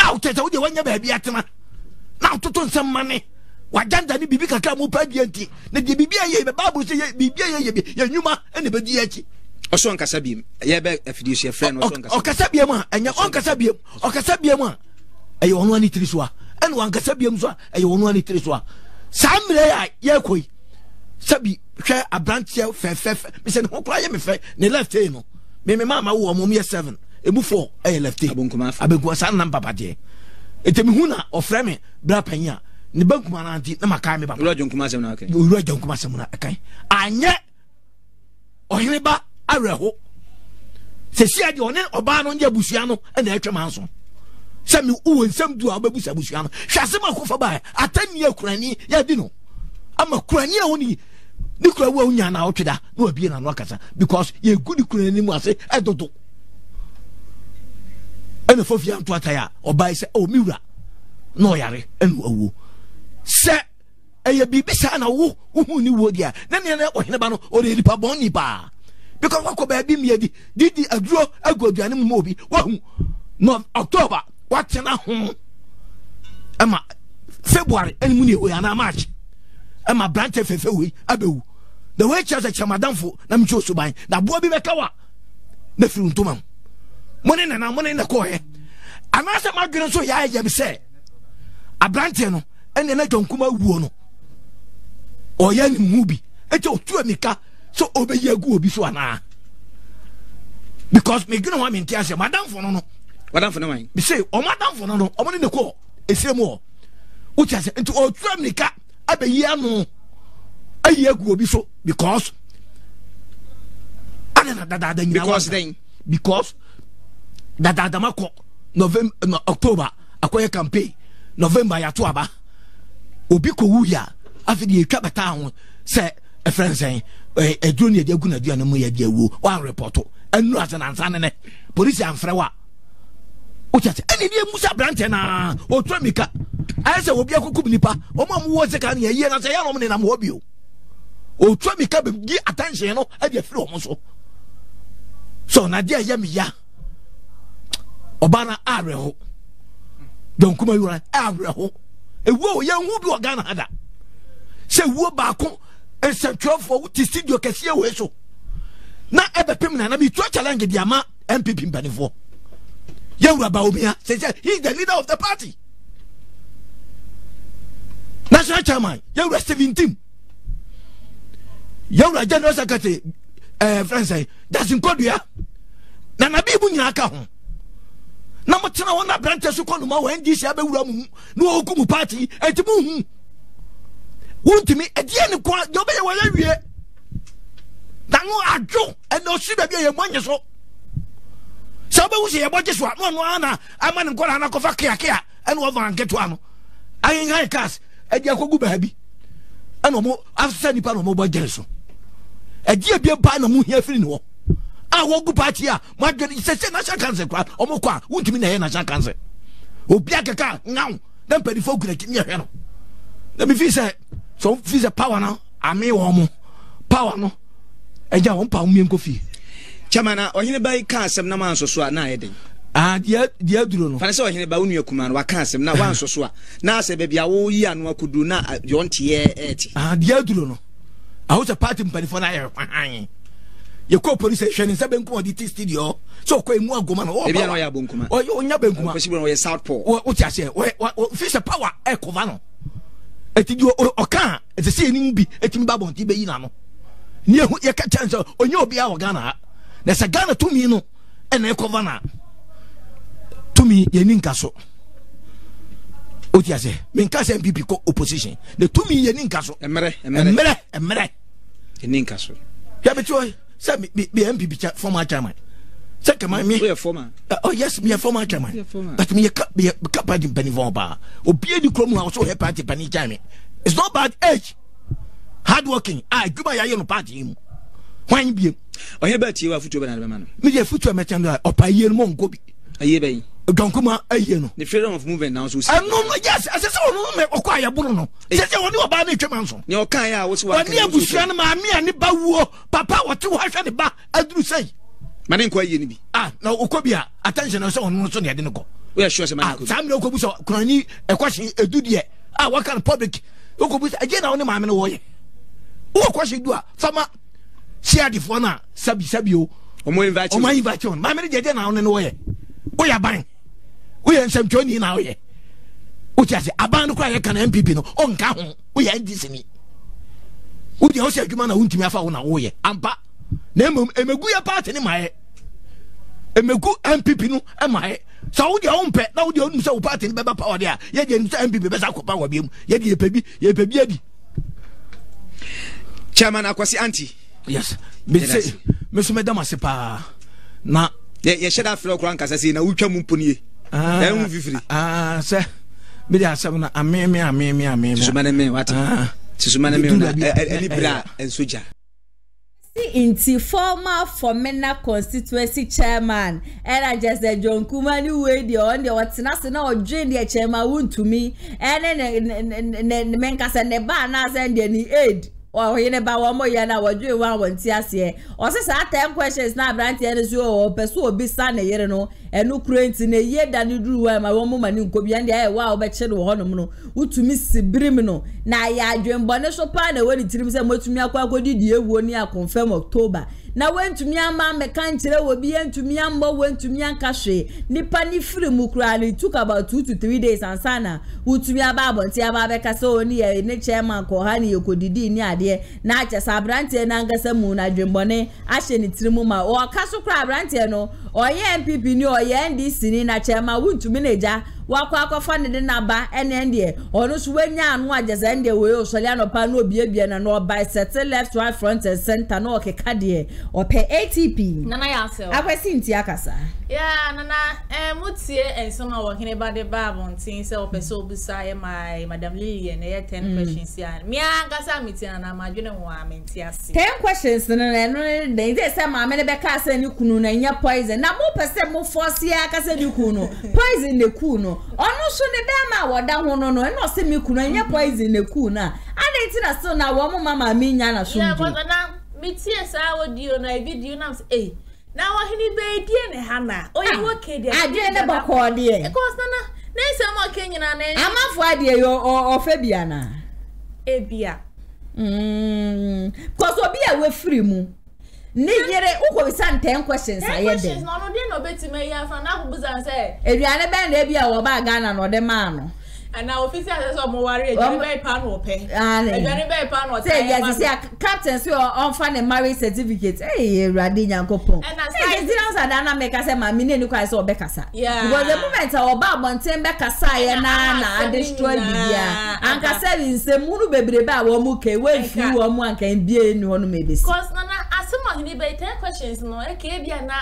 Out at all the one baby at now to turn some money. What done that be a camu padianti, the BBA, the Babu, the BBA, Yanuma, and the Badiati. Oson kasabiam ye be afidusia friend oson kasabiam o kasabiam a anya on kasabiam o kasabiam a e wonu ani tiriso a en wan kasabiam so a e wonu ani tiriso a samre ya ye koi sabi hwe abrantia fefefe me se no kura ye me fe ne left e no me mama wo mom ye 7 e bu 4 e left e abegu asan nam papa de etemi hu na ofre me bra panya ne bankuma na anti na makai me ba ura Jonkuma sem na akai ura Jonkuma sem na akai anye ohineba areho se sia de one oba no nje busua no na atwam anso se me u nsam du aba busa busua no hwase ma kofa ba atani akurani ya di no ama kurani a woni Nikura we unya na otweda na obi na no akasa because ye good nikura ni mu ase edodo ene fofia nto ataya obai se o miwura na oyare enu awu se eye bi bisa na wo hu ni wo dia na ne na ohene ba no ore lipa bon ni ba because wako ba bi mi didi aduro agoduane mu mo bi wo hu no October what na ho ama February ene mu ni o ya na March and my branch FFA, Abu. The way Charles Chamadanfo, Namcho Subay, the Bobby Mekawa, the Film Tumam. Money and money in the core. And I said, my girl, so I have said, a branchano, and then I don't come out one. Or young movie, and so two Mika, so obey your good before now. Because me good woman, Tiasa, Madame Fonono, Madame Fonono, we say, or Madame Fonono, or in the core, a say more. Which has into all two Mika. Abe yano a year go before because November October acquire campaign November Yatuaba Ubiko Wuya after the Cabba town say a friend saying a junior de Guna Dianamuya de Wu one reporter and no as an answer police and Frewa any near Musa Brantena or Tramica. I said, Obiaco Kubnipa, or Mamma was a can year as a young man, I'm Obio. Oh, Tramica, give attention at your floor, Mosso. So Nadia Yamia Obana Areho John Kumah Areho, a woe young Wobu Ghana Hada. Say Wobaco and Central for the studio Cassia Wesso. Not ever permanent, I be trying to land the Yama and Pippin Benefo. Yowra Bawumia says he's the leader of the party. National chairman, Yowra Steven Tim. Yowra General Secretary, Francais, that's in Kodia. Nanabi Bunyaka. Namatana on a branch of Konuma and this Abu no Okumu party, and Timu. Won't me at the end of Quad, no better whatever you are. Dango Adjo, and no Suda be a monument. Sabu say about this one, Moana, a man and Corana Kovakia, and over and get one. I ain't high cast at Yakogu baby. And no more, I've sent you Pano Mobile Jelso. A dear beer pano moon here, Fino. I woke up at here, my girl is a national cancer crowd, or Moqua, won't mean a national cancer. Oh, Biaka, now, then Penny Folk, let me hear. Let me visit some visa power now, I may warm power no, and your own pound me and coffee. Chamana or Hinibai Casam Naman Sosua Naiding. Ah, dear Druno. I saw Hinibaunio Kuman, Wakasam, Nawan Sosua. Nasa baby, I owe you and what could do not, John Tier. Ah, dear Druno. I was a party in Panifona. Your corporation is a Benko DT studio. So, Queen Wagoman or Yabunkuma or your Yabunkuma, Southport. What I say, what fish a power, Ecovano. At you or can, at the same be at Timbabon Tibeano. Near your catchers or your be our Ghana. There's a Ghana to me, no, and a covana to me, Yeninkaso. Otiase, Minkas and Pipico opposition. The to me, Yeninkaso, a mere, Yeninkaso. Yabitua, send me MP for my chairman. Second, my me a former. Oh, yes, me a former chairman. But me a cup be a cup at the Penivomba. Obey the Chrome also a party penny chairman. It's not bad age. Hard working. I go by a party him. Why be? Or you bet you are football man. Media football metanda or Payer Mongobi. A yebe. John Kumah, a yeno. The freedom of movement now. Yes, as I saw no man or Kaya Bruno. Yes, I know about nature manson. Your Kaya was one near Bushan, Mammy and the Bawu, Papa, or two half at the bar, as you say. Madame Quayini. Ah, no, Okobia, attention or so on Monsonia Denoco. We are sure some Locobuso, Crony, a question, a dudia. Ah, what kind of public? Locobus again on the Mamma away. Oh, question do a farmer. Share the phone, Sabio, or my invitation. My manager, then I don't away. We are buying. We are some joining now here. Which has a band cry can MPP on Kahon. We are Disney. Would you also have human whom to me for one away? Ampa Nemo and Maguia part in my Magu MPP no and my so your own pet now the own so part in Baba Power there. Yet the MPP best I could power him. Yet the baby, ye baby. Chairman Akwasi Auntie. Yes, Miss Madame Sepa. Now, yes, shut up, Flock Rank as I see in a Ucha Mumpuni. Ah, sir, Bidia Savana, a meme, what? Inti former Formena constituency chairman and I just said John Kumah ni we dey on the what's na say na odwen the chairman won to me and then men ka say ne ba na send the aid or he ne ba wo mo ya na odwen wan won ti ase o say say time questions na brand here so o person obi san yere no enu kurenti na ye da ne duru wa ma wo mo mani nkobi and dey wa o be che no hono no utumi sibrim no na ya adwen bone so pa na we ni tirim say motumi akwa akodi di ewo ni a confirm October na wentumi amma me kan kire obi entumi ambo wentumi anka hwe nipa ni firi mu kura ni took about 2 to 3 days ansana utumi ababo nti ababe kasa oni ye ne chairman ko ha ni yekodidi ni ade na achesa abrante na ngasa mu na adwen bone ahye ni tirim ma o akaso kura abrante no oye MPP ni oye NDC ni na chairman wuntumi neja wakwa akofa ne de naba ene ndie ono so wanya anu ageza ndie we o soli anopa no obiebia na no by set left right front and center no okeka de ope ATP nana ya sel akwesi nti akasa yeah nana mutie ensoma wo hene ba de ba bontin se ope so busa ye my madam Lily na ye 10 questions ya mi akasa mitina na madwene ho amenti ase 10 questions no no dey dey se ma me ne be ka se ni kunu na nya poison na mo pese mo force ya akasa ni kunu poison ne kunu ono so ne dema woda ho no no e no se me kunu enye poison ne ku na adenti na so na wo mama me nya na so yeah but na me tie sa audio na video na eh na wo hini be die ne ha na o ye wo ke die adie ne boko de e cause na na se mo ke nyina na amafo adie yo ofa bia na e bia cause obi e we free mu Nigere uko bisan 10 questions aye dem. No no dey no betime ya fa na kubuza say. Eduane ben na bia wo ba Ghana no de ma no. Ana office access o mo ware eduane be pa no pe. Eduane be pa no say ya say captain say on fa na marriage certificate. Eh Ewrade Nyankopon. Say details ada na make say ma me ne ni kwai say obekasa. Because the moment o ba abonten be kasa aye na destroy bibia. Anka say nsemu no bebrebe a wo mu ke we fi wo mu anka bia ni ho no mebesi. Cause na some of you be 10 questions no e ke bia na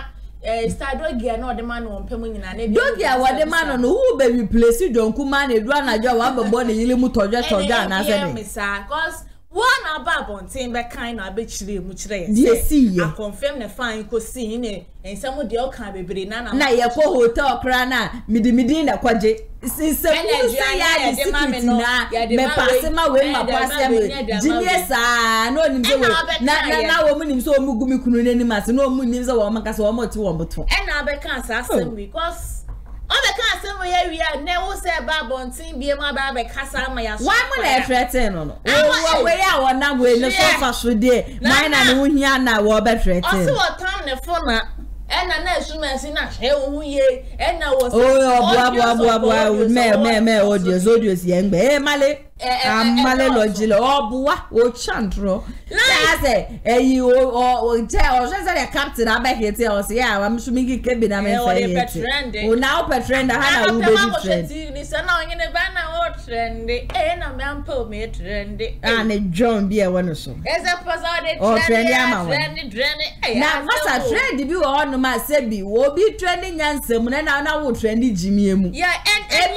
stado gear no de man no pem nyina na do gear wo de man no who be replace John Kumah na do anajo wa bebo na yile mu tojo na se me cause one abab on tin be kind na be chire mu chire ye I confirm na fine ko see ne ensemu de o kan bebere na ye ko hotel kra na midi na kwaje since we say ya de mame no me passe ma we ma passe me genius ah no nim so na wo nim so mu gumi kunu nani ma se no mu nim so wo maka so wo mo ti wo boto e na be kan sa asem because o be kan asem we are na wo say ba bontin bia ma ba be kasa ma ya so why mo na threaten no no wo we ya wo na we no so fa so de mine na no hia na wo be threaten o so o time na phone na ena na instruments na ehunye ena wo so o me audios yengbe male amale lojile obua o chandro na se eyi o je o se the captain abekete o se ya am sumiki kebi na me say o now petrend ha na u be trend ni se na onye ne ba na o trend e na me ampo me trend and John be e wono so ese pasade trend na masa trend bi o no ma se bi wo bi trend nyansem na wo trend jimie mu ya e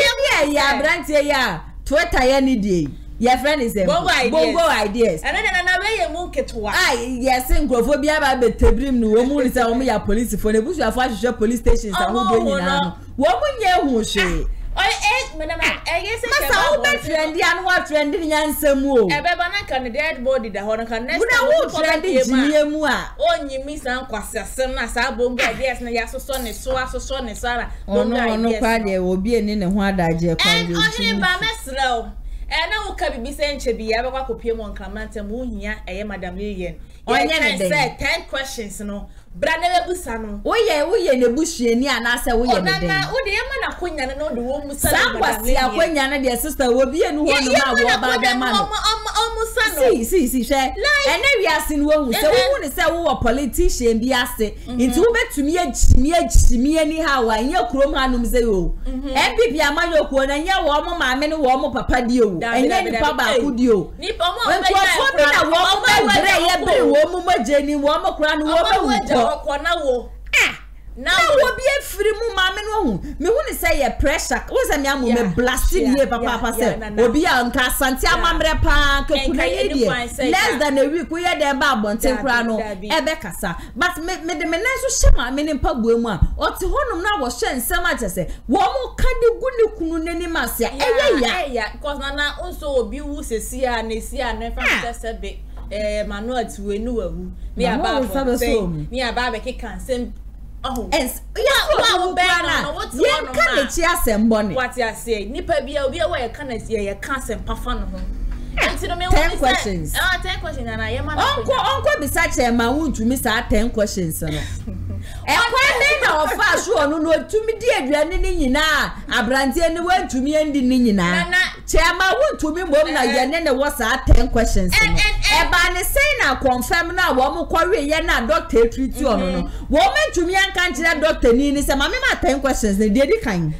bi ya brantie ya Twitter any day. Your friend is a bongo ideas. And then I will get to I yes, and Grophobia by the Tebrim, no woman is only a police for the bush. I watch your police stations. I will go in. Woman, yeah, who she? I ate, madam. I guess I'm a friendly and what friendly and some more. A babana can dead body the horn can never hold friendly. Oh, you miss Uncle Sasson as I bomb ideas. And yes, so son is Sarah. Oh, no, Paddy will be in a one that you can't do. And I will come be saying, Chebby, I will copy one Clamante Munia, a Madame Lillian. I said 10 questions, no. Branele busano. Oye, oye ne bushi ni anasa oye ne den. O de yema na kwanya na no de wo musa. Sakwasi akwanya na de sister wo bi enu ho no ma wo ba da ma no. Omusa no. Si she. Ene wi ase no hu. Se wo ne se wo politician bi ase. Nti wo betumi agimi ani ha wa nye krom hanum ze o. MPP amanyoku na nye wo mo maame ne wo mo papa di o. Enye ni papa ku di o. Ni omo o be na wo mo ba gre ye be wo mo maje ni wo mo kra ni wo ba wo. Ah, Now we be free mu mama no me who say your pressure what's am am me blasting here papa say obi anka santi amamre pa kuna ye less than a week we hear them ba abonten kura no e be kasa but me de me na so shema me nimpa gwe mu a oti honum na wo hye nsem agese wo mo ka de gune kunu neni mase eya ya because na also obi wu sesia na sesia na fa sebe manual tuenu wahu me ababa so me ababa ke kan sem. Oh, yes, wow, Bernard, what's your name? What you say? Nipper be aware, can't see your cousin Pafano. Answer me 10 questions. 10 questions, and I am uncle besides my wound to miss our 10 questions. And why men are fast, no, no, to me, dear, Janina, Abrantian went to me and Dinina. Chairman wound to me, woman, and then there was our 10 questions. Ebane say na confirm na wo mo kwori ye na doctor treat you no wo mentumi anka nkira doctor ni ni say ma me ma 10 questions na dey kan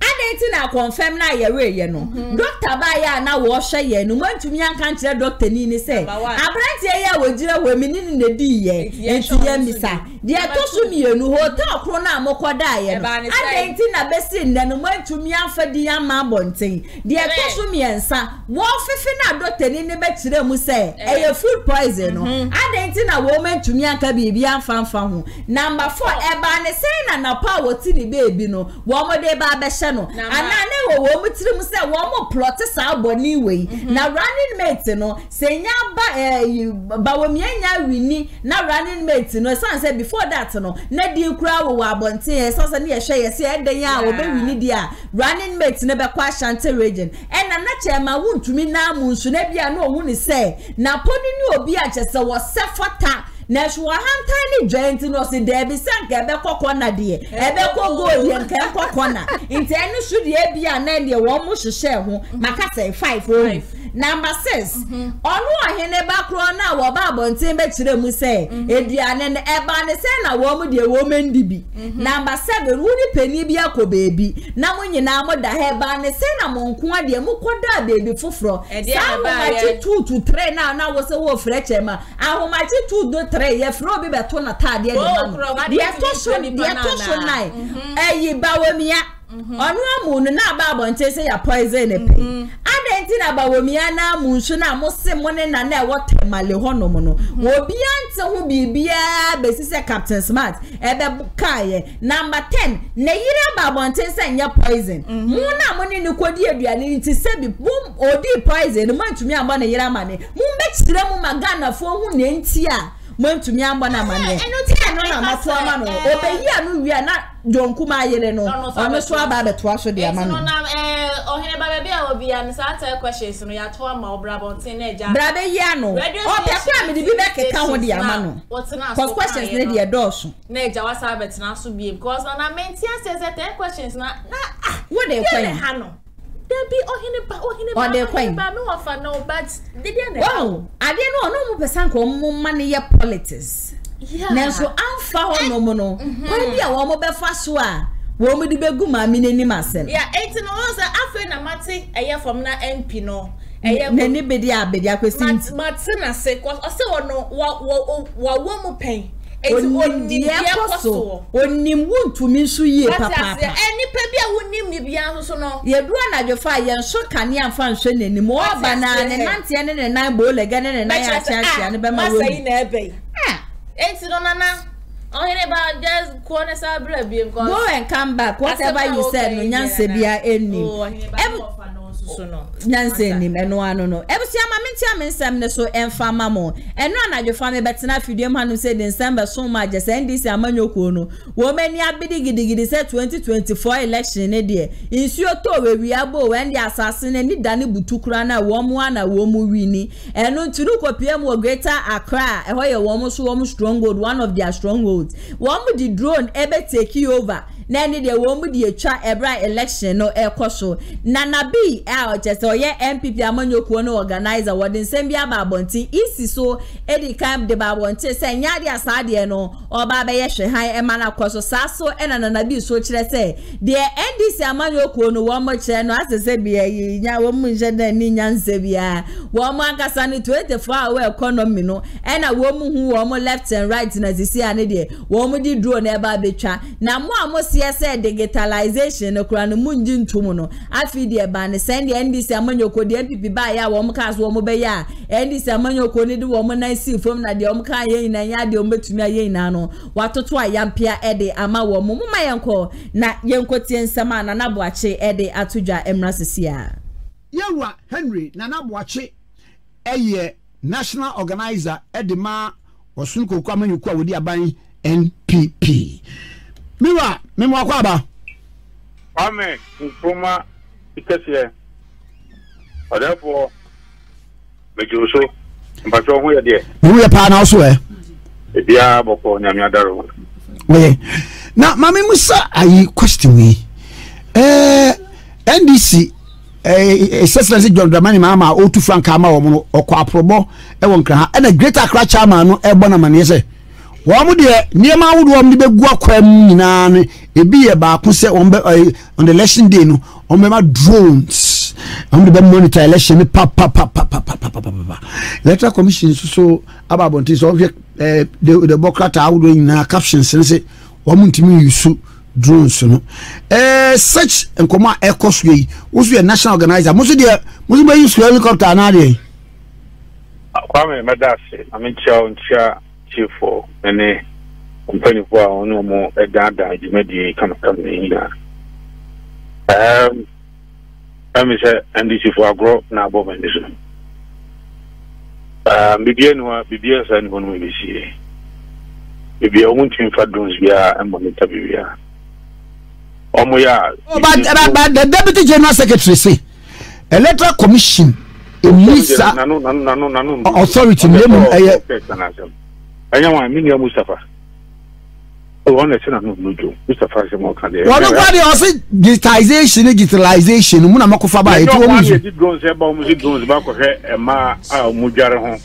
adenti na confirm na ye we ye no doctor ba ya na wo hwe ye no mentumi anka nkira doctor ni ni say abrantie ye wo jira wo mini ni na di ye enti ye misa de atosu mi enu hotel kro na amokoda ye no adenti na besi nne no mentumi anfa di ama bonten de atosu mi ensa wo fefe na doctor ni ni be kire mu say e food poison no adenti na wo mentumi anka bibi anfa anfa ho number 4 ebane say na na pa wo ti ni baby no wo mo de ba be no anane wo mutiri mu se wo mo plot sa boni we na running mate no se nya ba Bawumia nya wini na running mate no san se before that no na di kura wo abonte e so se na ye hwe ye se edan a wo be wini dia running mate ne be kwa Ashanti region e na na chema wuntumi na mu nsu na bia na ohu ni se na poni ni obi a chese wo se fota Nashua Hantani Gentin or Sin Debbie sank a beco corner dear, a beco gold and campo corner. Intended should ye be an idea one more share who Macassa 5 Number 6. On one in a back run now or babble and ten bet to them who say, Edian and Ebanesena woman, dear woman, Dibby. Number 7. Woody Penny be a co baby. Now when you now mother have Banesena Monqua, dear Mukoda baby Fufro, and the other 2 to 3 now was a wolf Fretchema. I will mighty 2 to 3. Ye fro be beto na tade de onu amun na aba abonte se ya poison e pe adenti na Bawumia na munsu na mosemo ne na na e wotemale hono mo no obi ante ho bibia besise Captain Smart ebe kaye number 10 na yire aba abonte se nya poison mu na mo ne nikodi aduane nti se bi bum odi poison mantumi amba na yire amane mu mbekire mu magana fo hu ne ntia mantumi amba na amane na mato amano obeyi anu wi na John Kumah yele no ono so aba beto aso de amano no na ohene baba bia obi an sa tell questions no ya to ama obrabonten na ja brabe ya no o pepe am de bi be keka ho de amano cause questions na de dosu na ja wasa betena so bi because na mentia says that 10 questions na what dey kwani ha no there be ohene ba me wa fa no but dey na wow ade no no mo pesa nko mo mane ye politics. Yeah. Nanso amfa ho no mo no. Kwa bia wo mo be fa so a wo mo di begu ma mi nani masen. Yeah, enti no so afa na mate eye from na MP no. Eye nani bedi akwesi. Mate na se cause o se wo no wo mo pen. Onim wuntumi nso yie papa. Enipa bia wonim ne bia nso no. Ye du anadwofa ye nso kane amfa nso nani mo aba na ne nante ne ne nan bo lega ne ne nan ya chia ne be ma wo. It's no nana. Only about just corner sabra beam. Go and come back. Whatever you said, no nyanse bia enni. Nyanse enni eno ano no. Ebusi amamenti amensem ne so emfa mamo. Eno anadwo fa me betena fidiem hanu se de December so ma je se ndisi amanyoku no. Wo mani abidigidigidi se 2024 election ne de. Insio to we wi abo when the assassin ne dane butukura na wo mo ana wo mo wi ni. Eno nturu kopiem wo Greater Accra. Eho ye wo mo so wo mo stronghold, one of their strongholds. Wo mo di drone ebe take over. Nene de womu di etwa ebra election no ekoso. Nana B el just oye MPP amonyo kuono organizer wadin sembia babonti isi so edi kam de babonti se nyade asade no oba be ye hwehan e mana koso saso ena nana B so kire se de NDC amonyo kuono womo kire no asese bia yi nya womu nje na ni nya nsebia womu akasa ni 24 hour economy no ena womu hu womu left and right na sisi ane de womu di draw na eba betwa na mo amosi ese digitalization no kura no munji ntumu no afi de ba ne send the NDC amanyoko de MPP ba ya wo mka so wo be ya NDC amanyoko ni de wo na si fom na de wo mka ye na ya de wo betumi aye na no watoto ayampia e de ama wo mo ma yenko na yenko tie nsema na naboache e de atodwa emra sesia yewa Henry na naboache eye national organizer edema osunko kwa manyoko a wodi aban NPP miwa memwa kwa ba ame nkoma ikese odafo mejoso mpacho ho ye de we pa na so e bia boko nyamia daro we na mame musa ayi question we NDC Excellency John Dramani Mahama otu frank ama wo no okwa probo e won kra ha na greater kracha ma no e bona mane se wamu de niema wudu wamu de guwa kwa mnani ebi ye baku se ombe on the election day no ombe ma drones wamu de monitor election pa Electoral Commission so ababonti so obje the bokrata wudu na captions nse wamu ntimi yusu drones no search nkoma ecos way usu ye national organizer musu de musu be yusu helicopter na de Kwame madase amenchao ncha for any company for no more a data you made the kind of company here. And this is for growth now, Bob and this one. Begin what BBS and one will be see. If you want to infer drones, we are and monitor. We are. Oh, we are. But the Deputy General Secretary say Electoral Commission is authority. I am Minya Mustafa. Oh, honestly, I don't know. Mustafa is more kind. What about the digitalization? Muna makufa ba etu omuzi. Drones e ba omuzi drones ba ko he e ma a omujare ho.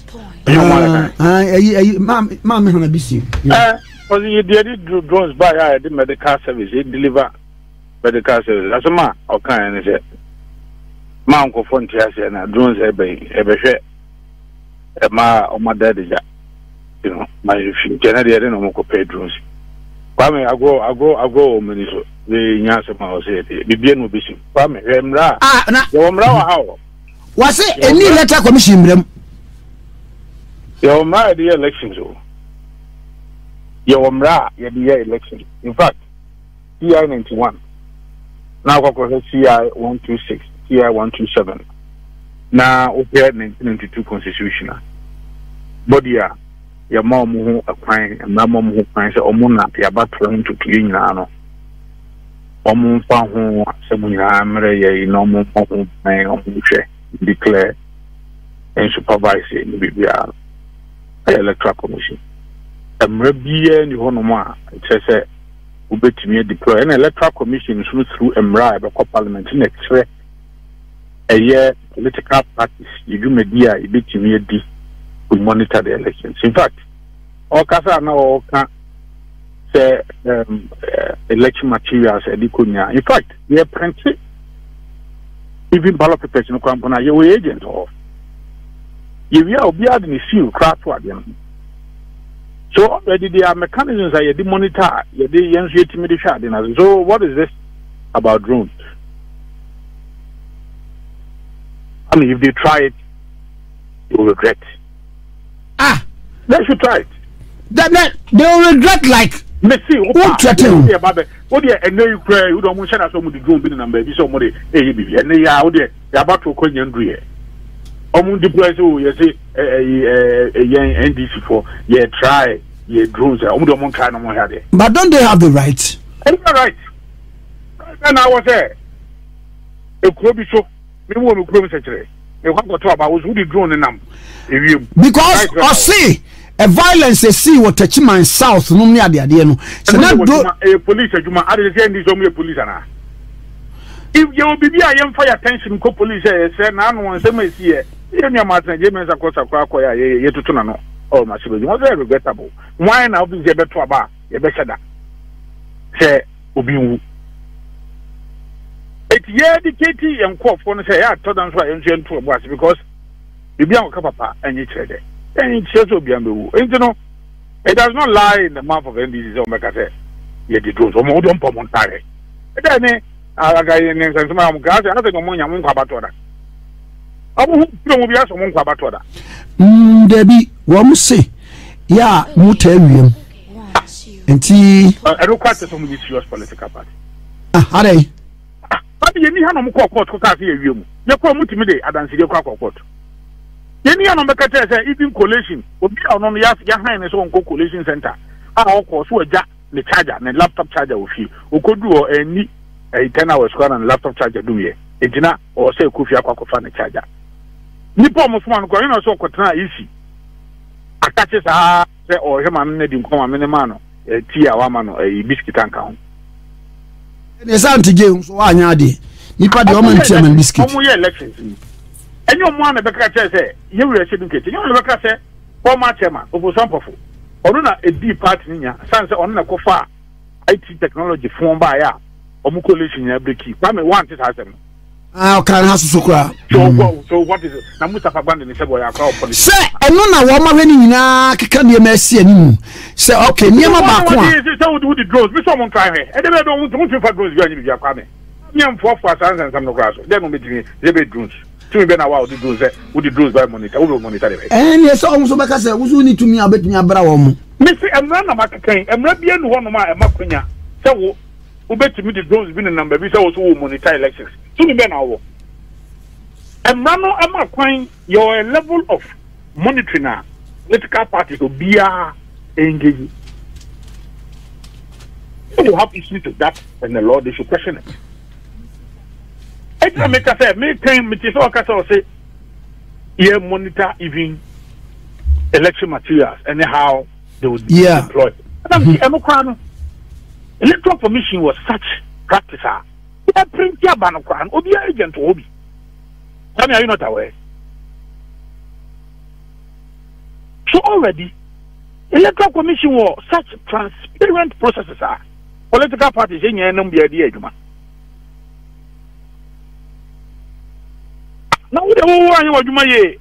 Ma me na bisi. Ozi the drones ba ya the medical service e deliver medical service. Asoma o kan ni se. Ma nko fo ntiase na drones e be hwe e ma o ma dadija. You know, my generally I don't know what pay drones. Kwame, I go, Minister. The answer I was saying, the BBN will be soon. Kwame, Emra. Ah, na. Emra, how? Was it any letter commission? Your Emra, the elections. Your Emra, the elections. In fact, TI 91. Now, what was it? TI 126, TI 127. Now, OPR 1992 constitutional. But yeah. Your mom who acquired and my mom who finds a monarch about trying to clean Nano. Omun found who someone amre, no more home, declare and supervise in the BBR Electoral Commission. A mrebia and you honor more, it says, who bet me deploy an Electoral Commission through MRI or Parliament in a year political parties. You do media, you bet me a monitor the elections. In fact, Okasa now can say election materials. In fact, we are printing even ballot papers. No company, your agent or if you are obeying the seal, craft what them. So already there are mechanisms that you monitor. You do. So what is this about drones? I mean, if they try it, you will regret. Ah, they should try it. They will regret like. Messi, what threaten? What the? And now you cry. You don't want to show the drone being number. This somebody. Hey, baby. And they are about to call you angry. Among the players who you say, NDC for yeah try yeah drones. Among the one kind of one here. But don't they have the right? They have the right. And I was there. The club is so. We want to club is today. Because I see A violence they see what Tachiman South, no near the idea. So now a police, you might understand this only police. If you will be, I am for attention, co police, and I don't want to see it. You know, Martin James, of course, Yetutano, or Massachusetts, it was very regrettable. Why now be the better bar, the better? Say, Ubu. It's yeah, the Katie and Quoff want to say, I told them why I'm going to was because you be on Kapapa and you trade it. And it does not lie in the mouth of NDC or Macate. Yet it was almost on Pomontare. Then I got in and some of Gaza, another ammonia Munkabatora. I won't be asked Munkabatora. Debbie, what must say? Yeah, Mutarium. And tea, I don't quite some of these US political party. Are they? But you need Hanukkah court to carry you. You're going to me, I don't see your court. Any on the catcher say even collation would be on the Yahine is own collation center. Our course were jack the charger and laptop charger with you. Who could do any 10 hours square and laptop charger do ye? A dinner or say Kufia Kakofan charger. Nippon was one going or so could not easy. A catches are or him and Nedim come a minimano, a tea, a woman, a biscuit and count. There's anti games, one yardy. Nippa the woman chairman biscuit. And you want to say, you were educated. You want to say, or my chairman, over some of a deep part in your sons on a cofa IT technology formed by a mukulation every key. I mean, want it as them. I can ask you. So, what is it? I must have abandoned the subway. I call for the say, I don't know what my meaning can be a messy anymore. Say, okay, near my back. So, do the draws with someone trying here. And then I don't want to for those young people coming. I'm for sons and some of grass. They don't meet the bedrooms. And yes, also because I was only to me a bit near Brahom. Missy, I'm not a Macacan, I'm not being one of my Macuna. So, who bet to me the drones been a number, which also monetary elections. To me, Ben, our and Rano Amaquine, your level of monitoring now, political parties will be engaged. You have issues with that, and the law, they should question it. I make a make time with this or say, yeah, monitor even election materials and how they would be employed. And I'm the Electoral Commission was such practice. Yeah, print your banner, or the agent will be. I mean, are you not aware? So already, Electoral Commission was such transparent processes. Political parties in your number, the agent. Na ude wo anyi waduma ye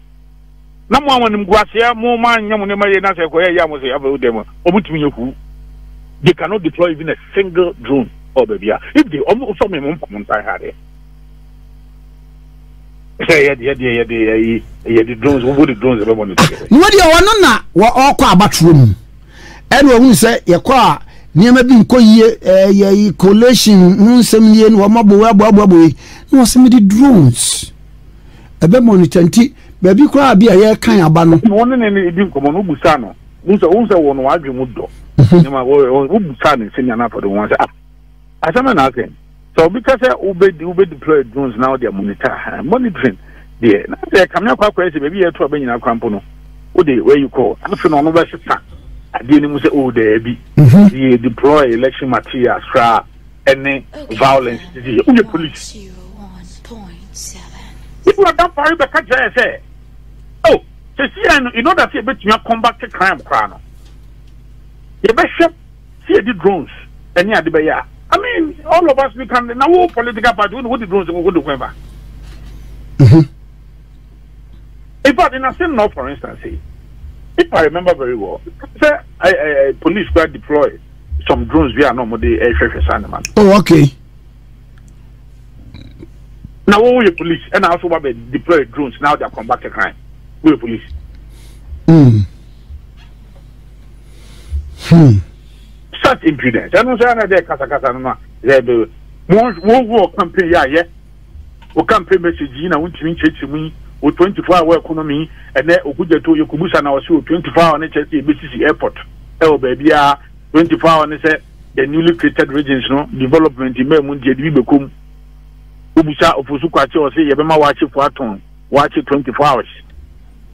na mo anwa nimguasia mo ma anya mo ne ma ye na se ko ye ya mo se aba ude mo obutimi nyaku they cannot deploy even a single drone or babia if they omo so me mo ntai ha de say ya de drones wo de drones be mo ne take no de wono na wo okwa abatro mu e no hu se ye ko a niema bi nko ye ye collation nsem ye no mabo wa abo no se me de drones ebe monitanti baby kwa bia ye kan aba no won ne ne di nkomo no busa no unse won no adwemu do ne ma wo busa ne se nyana podo won se ah asama na aken so because ube deploy drones now they monitor monitoring there na say kamya kwa kwese baby ye to abanyina kwampo no wo dey where you call afi no no be sita ade ni mu se o dey bi ye deploy election materials tra any violence dey o police. People are done for you because they say, oh, so see, you know that you bet you have combated crime, crown. You bet see the drones, and you are the buyer. I mean, all of us, we can now political party with the drones and go to whoever. In fact, in a same law, for instance, if I remember very well, say, police were deployed some drones via normally air traffic animals. Oh, okay. Now, all your police and also what they deploy drones now they are combating crime. All your police. Such impudence. I don't say another Casacasa. No, one campaign, yeah. We campaign message in a winning church to me with 24-hour economy and then Okuja to Yokubusa and our 24-hour NHS BCC airport. Oh, baby, 24-hour the newly created regions, no development in Memunji become. Ubusa ofusukwati ose yebema wachi for aton wachi 24 hours.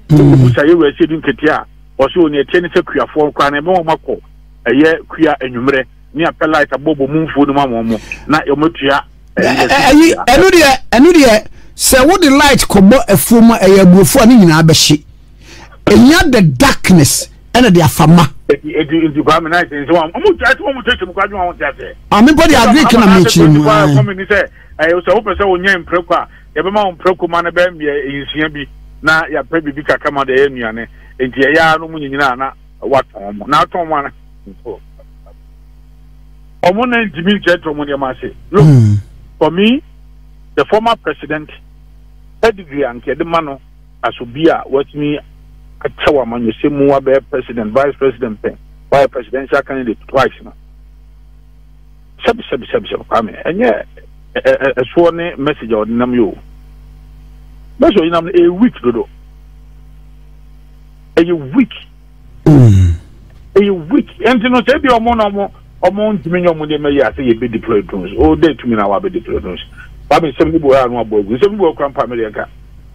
Ubusa yewe se dun ketia also near Chenese Kuya for Cranemo Mako, a year Kuya and Umre, near Pelita Bobo Moon for the Mamma, not Yomutia. And so what the light come a former a year before in Abashi, and yet the darkness and the Afama. I'm agree. I also hope so. Name Proca, Everman Procumana Bem, in CMB, now your baby Vika come out the Emiane, and Tiana, what now Tom one. On one end, Jimmy Gentleman, you must say, look, for me, the former president, Pedigree and Kedemano, Asubia, what me at Tawaman, you see more president, vice president, vice presidential candidate twice now. And yeah. A sworn message or Namu. That's why a week, Dodo. A week. A week. And you know, say, your monomo among Dominion Monday may I say be deployed drones. All day to me now, I'll be deployed drones. I've been 70 boys and one boy. We 70 boys come from America.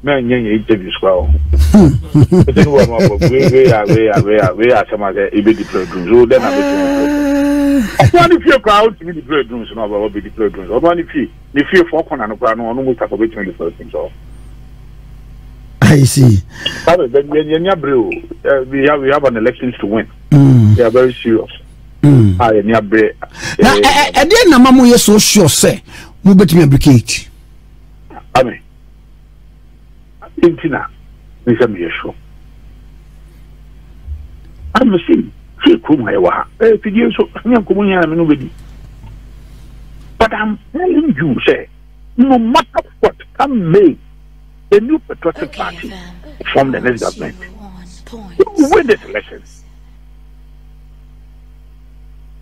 Man, young interview squall. We are some other be deployed drones. Oh, then I'll be. I want if you crowd to be deployed rooms, no, I will be deployed rooms. I want if you for corner and crown, no more talk about 21st things all. I see. We have an elections to win. They are very serious. I am Yabre. And then, Mamma, you are so sure, sir. Who bet me a brick? I mean, I think Tina is a mere show. I'm a sin. But I'm telling you, sir, no matter what come May, the New Patriotic Party from the next government will win this election.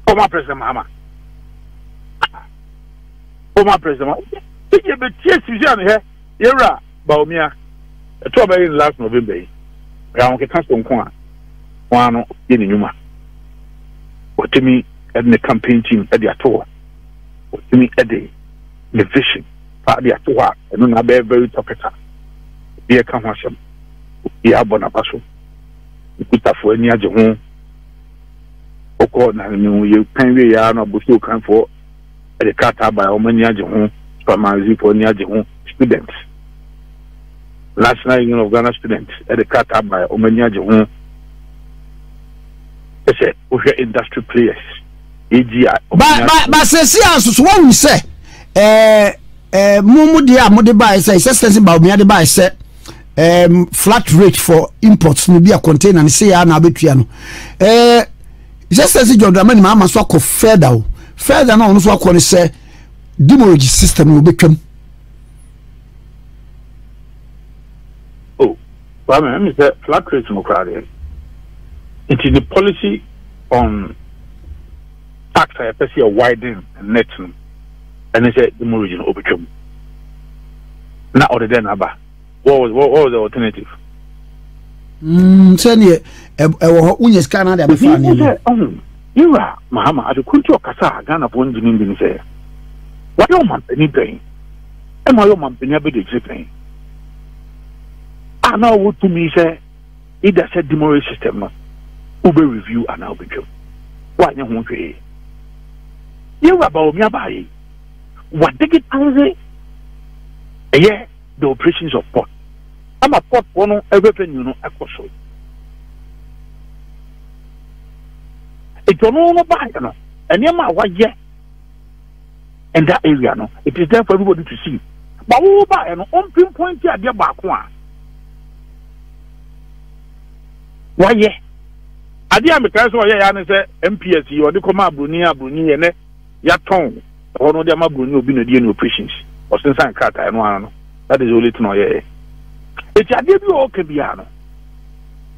Former President Mahama. Former President Mahama. Think you have chase Suzanne here, Era, Bawumia, a trouble in last November. Round the Castle Kwan in Yuma. What to me at the campaign team at the atoll? What to me at the vision? At the atoll, and on a very topical. Be a commercial, be a bonapasso. You put up for any other home. I mean, you can be a no bush you can for at the Qatar by how many other home from my zip for any other home students. Last night, you know, Ghana students at the Qatar by how many other home. Industry players, but says one who say, Mumudia Modibai says, Sessions about me at the buy set, flat rate for imports, maybe a container and say, I'm arbitriano. Just as John Dramani Mahama swako further, further on swako and say, demurrage system will become. Oh, well, I mean, flat rate democratic. It is the policy on tax, I see a widening and netting, and they said the more region overcome. Now, other than Abba, what was the alternative? You are Mahama at the Kuntu Kasa, Ghana, one didn't say, what your man penny paying? And my own man penny be the exhibiting. I know what to me say, it does a demoralized system. Uber review and I'll be true. Why you won't be? You were about me about it. What did it answer? Yeah, the operations of port. I'm a port one everything you know across. It don't know about it, and you know what, yeah. And that area, no, it is there for everybody to see. But who by an on pinpoint here, dear back one? Why, yeah. I am because MPSC or the Koma Bruni and Yaton or no Dama Bruni been a deal operations or since I cut I know that is only to know. It's a debut or Cabiano.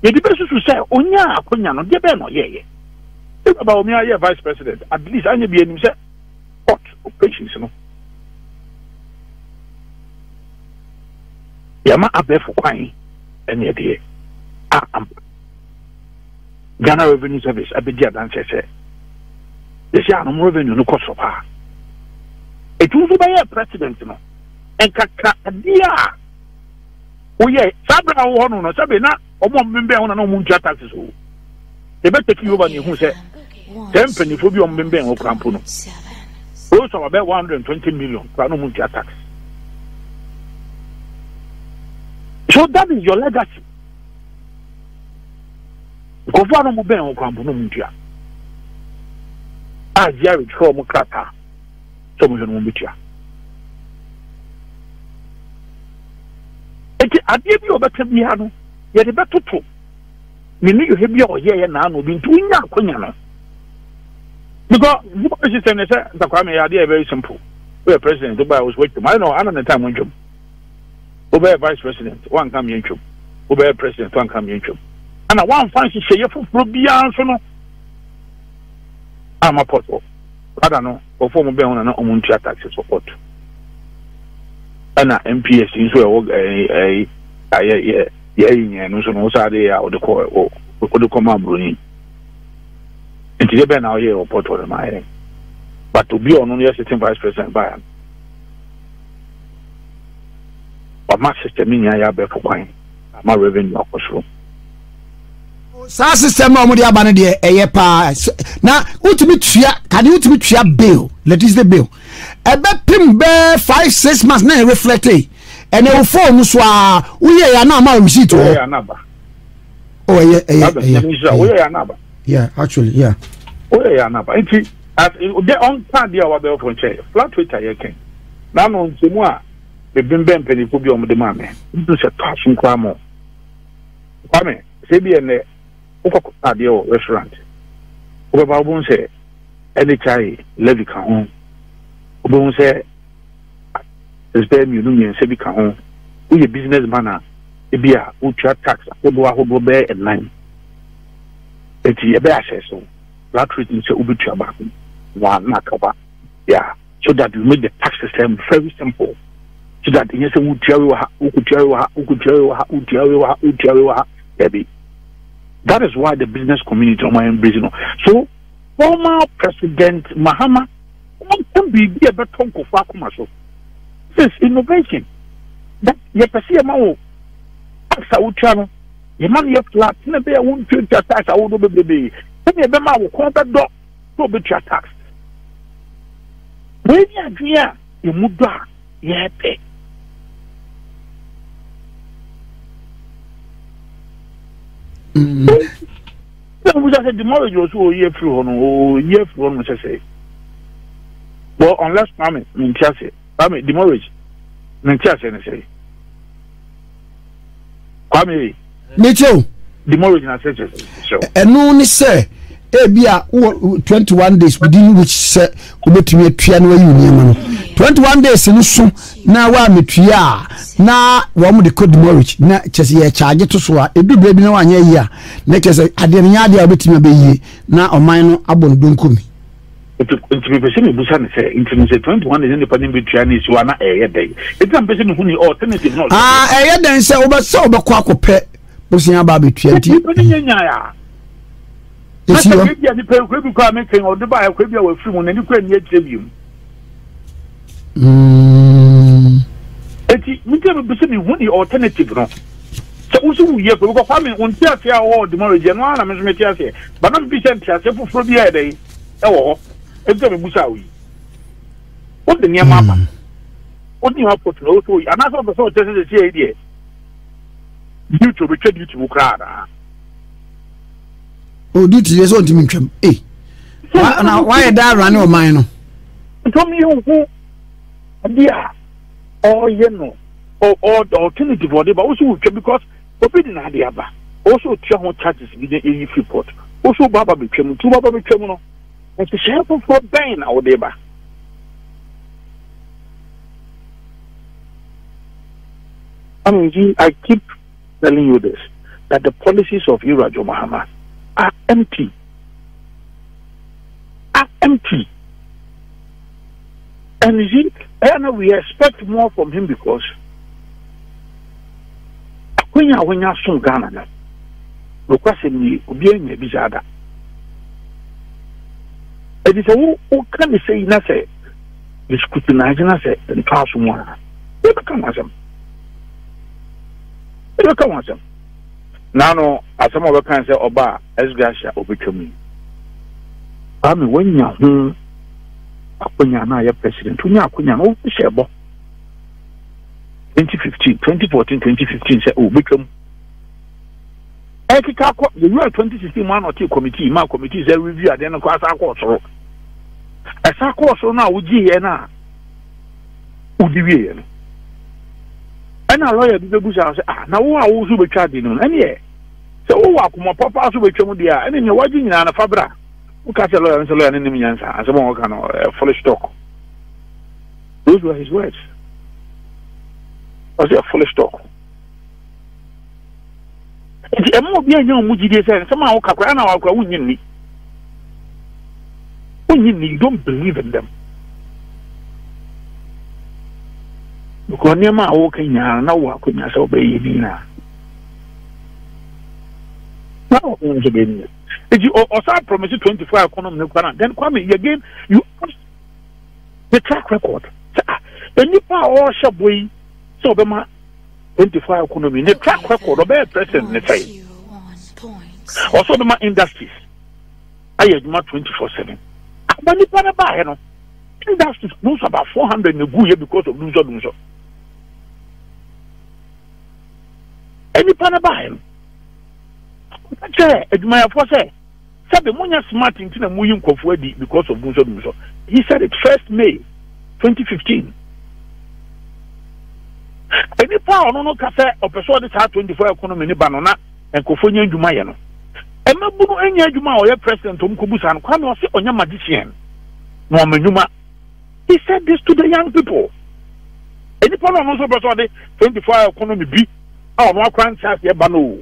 The person who said, oh, yeah, Cunano, Debeno, yeah, about me, I vice president. At least I may be himself. What operations, you know? Yama Abe for Kwai and yet here. Ghana Revenue Service, I be dead and say, this year, no revenue, no cost of her. It will be a president, you know, and Kaka, dear. Oh, yeah, Sabra, one, Sabina, or one member on a no moon jet taxes. the better you over who said, Tempany for you on Bimben or Crampuno. Also about 120 million Kranomunti attacks. So that is your legacy. Governor Muben or Crampuno Muntia. As Yarry Tromo Crata, Someone Mumbitia. I gave you a better piano, yet a better two. You have your year now, been doing that, Kunyana. Because the Kwame idea very simple. We are president, Dubai was waiting. I know another time when you obey vice president, one come in you, obey president, one come in you. And I want fancy say, you will be answered. I'm a pot. I don't know, or former Bell and Omuntia taxes for pot. Ana MPS nso ɛwɔ ayɛ yɛ no so no saa de ya ɔde kɔ ɔde kɔma broni ntire bɛ na ɔyɛ report for my head but to be on yes sitting vice president by but my system nya ya bɛ kwan ama revenue akɔso saa system na ɔmo de aba ne de ɛyɛ pa na wotumi tua kade wotumi tua bill ladies the bill a bet pim bear 5-6 months now reflect and they will form so we are not my receipt. Oh, yeah, actually, yeah. Oh, yeah, number. It's the on party of our bell from chair. Flat with a king. Now, on the more the Bimben penny could be on the mammy. This is a touching cramo. Kwame, say be in the Okadio restaurant. Over Babun say, any chai, levy can home. Obon say, "It's very union. Say we can we a business manner. Ebi a we charge tax. Obo bear and nine. Eti ebe access so. That treatment say ubi chaba. One nakaba. Yeah. So that we make the tax system very simple. So that yes, we ubi chariwa. Ebi. That is why the business community are embracing. So former President Mahama." Can be a better of Akumaso. This innovation that you perceive a man as a channel, your money up flat, never won't treat your tax. I will be a man will contact dog to be your tax. When you are here, you move back, you pay. Then we just said the marriage was all year through on all year through on, I say. Well, unless I mean, the marriage, and 21 days within which we piano union. 21 days in soon now. Now, one would code marriage, not just ye charge to swear. It do baby no 1 year. Next, I didn't idea with me be now a minor abundant come. Into person Busan say into 21 is independent with Chinese who are not a day. It's a person who need alternative. Ah, then say over so quack pet pushing about the 20. It's you or the buy a crib or film and you can yet tribune. It's alternative. So, we have to go farming on Tiasia or the Morris and one, I'm Metiasia, but not be sent Tiasia for the day. Oh. What the near mama? What you have put no to you? Another person just the idea. Due to return you to Ukraine. Oh, due to this, what do you mean? Eh? Why that run your mind? Tell me who, dear, or you know, or the alternative for the but also because forbidden idea. Also, 200 charges within any report. Also, Baba became two Baba became. It's the sheriff for Ben, our neighbor. I mean, I keep telling you this, that the policies of Irajo Mahama are empty. Are empty. And you see, I know we expect more from him because when you are so Ghana, it is who can say nothing. They scrutinize nothing and pass one. They become as them. Nano, as some of the kinds of Oba, as Gasha, Obitumi. I mean, when you're home, Akunyana, president, Akunyana, Shebo. 2015, 2014, 2015, said, oh, become. Ekikako, the year 2016 one or two committee, my committee, they review, then, of course, I was wrong. As I was wrong now, Ujiana, Udivian. And a lawyer, the bush, I said, ah, now, I was who were charging on, and yeah. So, oh, my papa, who were Chomodia, and then you're watching in Anna Fabra. Who catch a lawyer and learn in the answer, as a more kind of foolish talk. Those were his words. I was a foolish talk. Nti emu obi enye omugide say some how kakwa na wakwa wunyini. Wunyini, don't believe in them. Because nema awo kenya na wo akonya so be yidi na. Na o nje be ni. Nti o sa promise 24 economy na kwana. Then Kwame again you ask the track record. The new power shaboy so be ma 25 economy, the track record of a present in the side. Also, the industries. I had 24/7. But the Panama industries lose about 400 in the year because of loser. And the Panama, admire for say, Sabamonia smart into the Muyum Kofwedi because of loser. He said it 1st May 2015. Any power no cafe or persuaded how 24 economy banana and Kofonian Jumayano. And no Bunu any Juma or president Tomkubusan, Kwame Onya magician. No Menuma. He said this to the young people. Any power no so persuaded 24 economy B. Our more crimes have their banu.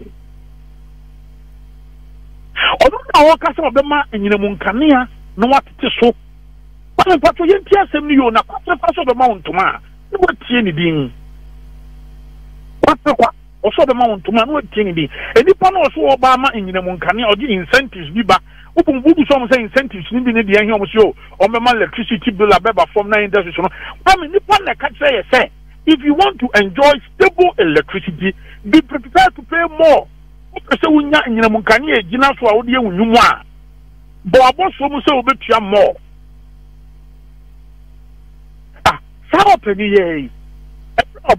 Although our castle of the ma in Munkania, no what it is so. But I'm patrol PSMU, not of the Mount Toma. No what anything. Also, the mount to Manu Kennedy, and the panel saw Obama in the Moncani or the incentives, Biba, open book, some say incentives, living in the annual show, or the electricity bill, Abeba from 9 industries. I mean, the panel can say, if you want to enjoy stable electricity, be prepared to pay more. So, in the Moncani, Gina, so I would hear you more. But I was almost a bit more. Ah, Sarah Penny.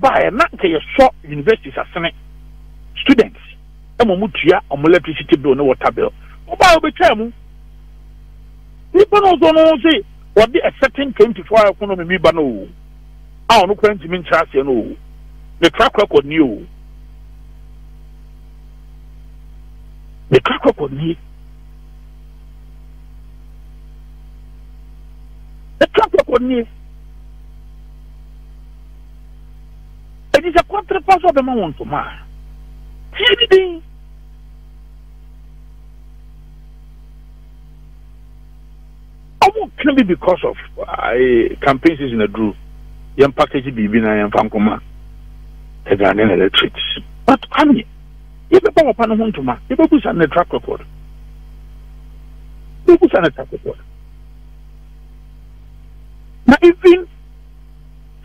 By a short universities as students, a Momutia or electricity bill, no water bill. By the people don't say what the accepting 24 economy, but no, I don't claim to mean trust. You know, the track record knew. It is a contrepass of the Mount Toma. Anything. I won't kill me because of campaigns is in a drew. Young package Bibina and Fankoma. The Ghanaian electrics. But I mean, if a power panel won't Toma, if a push on the track record. If a push on the track record. Now, even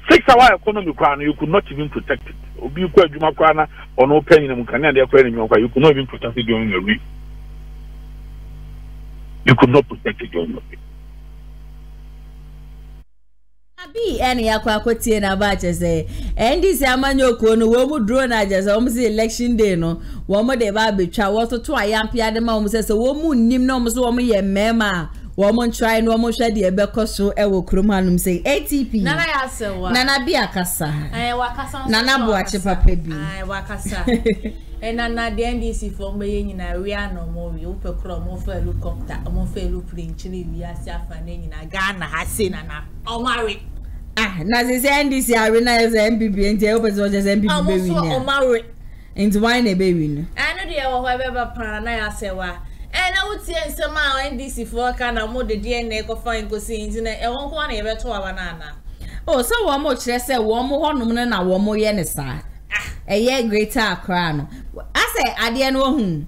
6 hour economy crown, you could not even protect it. You could not even protect it during your week. You could not protect it during your week. Abi any akwakotie na ba chese endi si amanyoko no wo mu drone ajese wo mu election day no wo mu de ba betwa wo to ayampia de ma wo mu sese wo mu nnim na wo mu so wo mu ye mema woman try no woman share the ebeko so e wo krom hanum say ATP Nana yasewa Nana bia kasa eh wakasa Nana boache papa bi eh wakasa e Nana the NDC for meye nyina we anomo we opekro mo fa helicopter mo fa print ni wi ase afane nyina Ghana ha se Nana o mari ah na ze NDC arena is MBB and they open so just MBB be win o mari and why na be win I no dey wo ho be ba pa na yasewa and I would say some NDC for kind of more the DNA find go see in a one ever to a banana. Oh, so one more chest, one more woman, and a one more yenisa. A year greater crown. I say, I didn't know whom.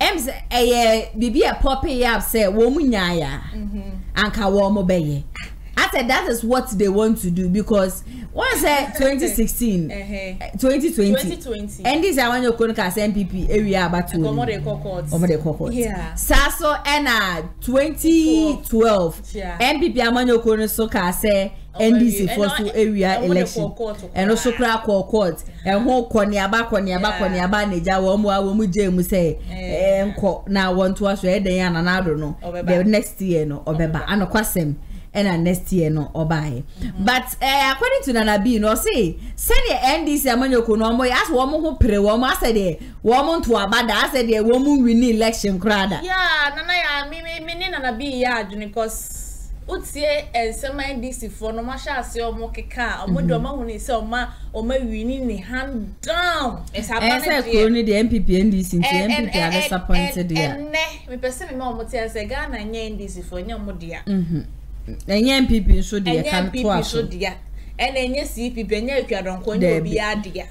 M's a be a poppy, I've said, woman, yaya, Anka Womo Bay. As said that is what they want to do, because once 2016, 2020, and this I want your Konokas MPP area about to Omode yeah. Sasso Anna 2012 yeah. MPP Amanyo Konosoka say NDC for two area election and also crack court and whole Konya back Neja Womu Jemu say now want to us head and I don't know the next year no or beba and a question and a next year no or buy. But according to Nanabi no say send your NDC among your Konomo as woman who pray woman said woman to Abada said a woman win election crowd. Yeah, Nana meaning Nanabi yeah because Utie and some NDC for no masha say or moke car or modoma who is so ma or may winning the hand down. It's happening only the MPP NDC. MPP are disappointed. And me person me more tell say Ghana NDC for no more dear. And young people should dear can and then yes, CPP and you don't go to be a dear.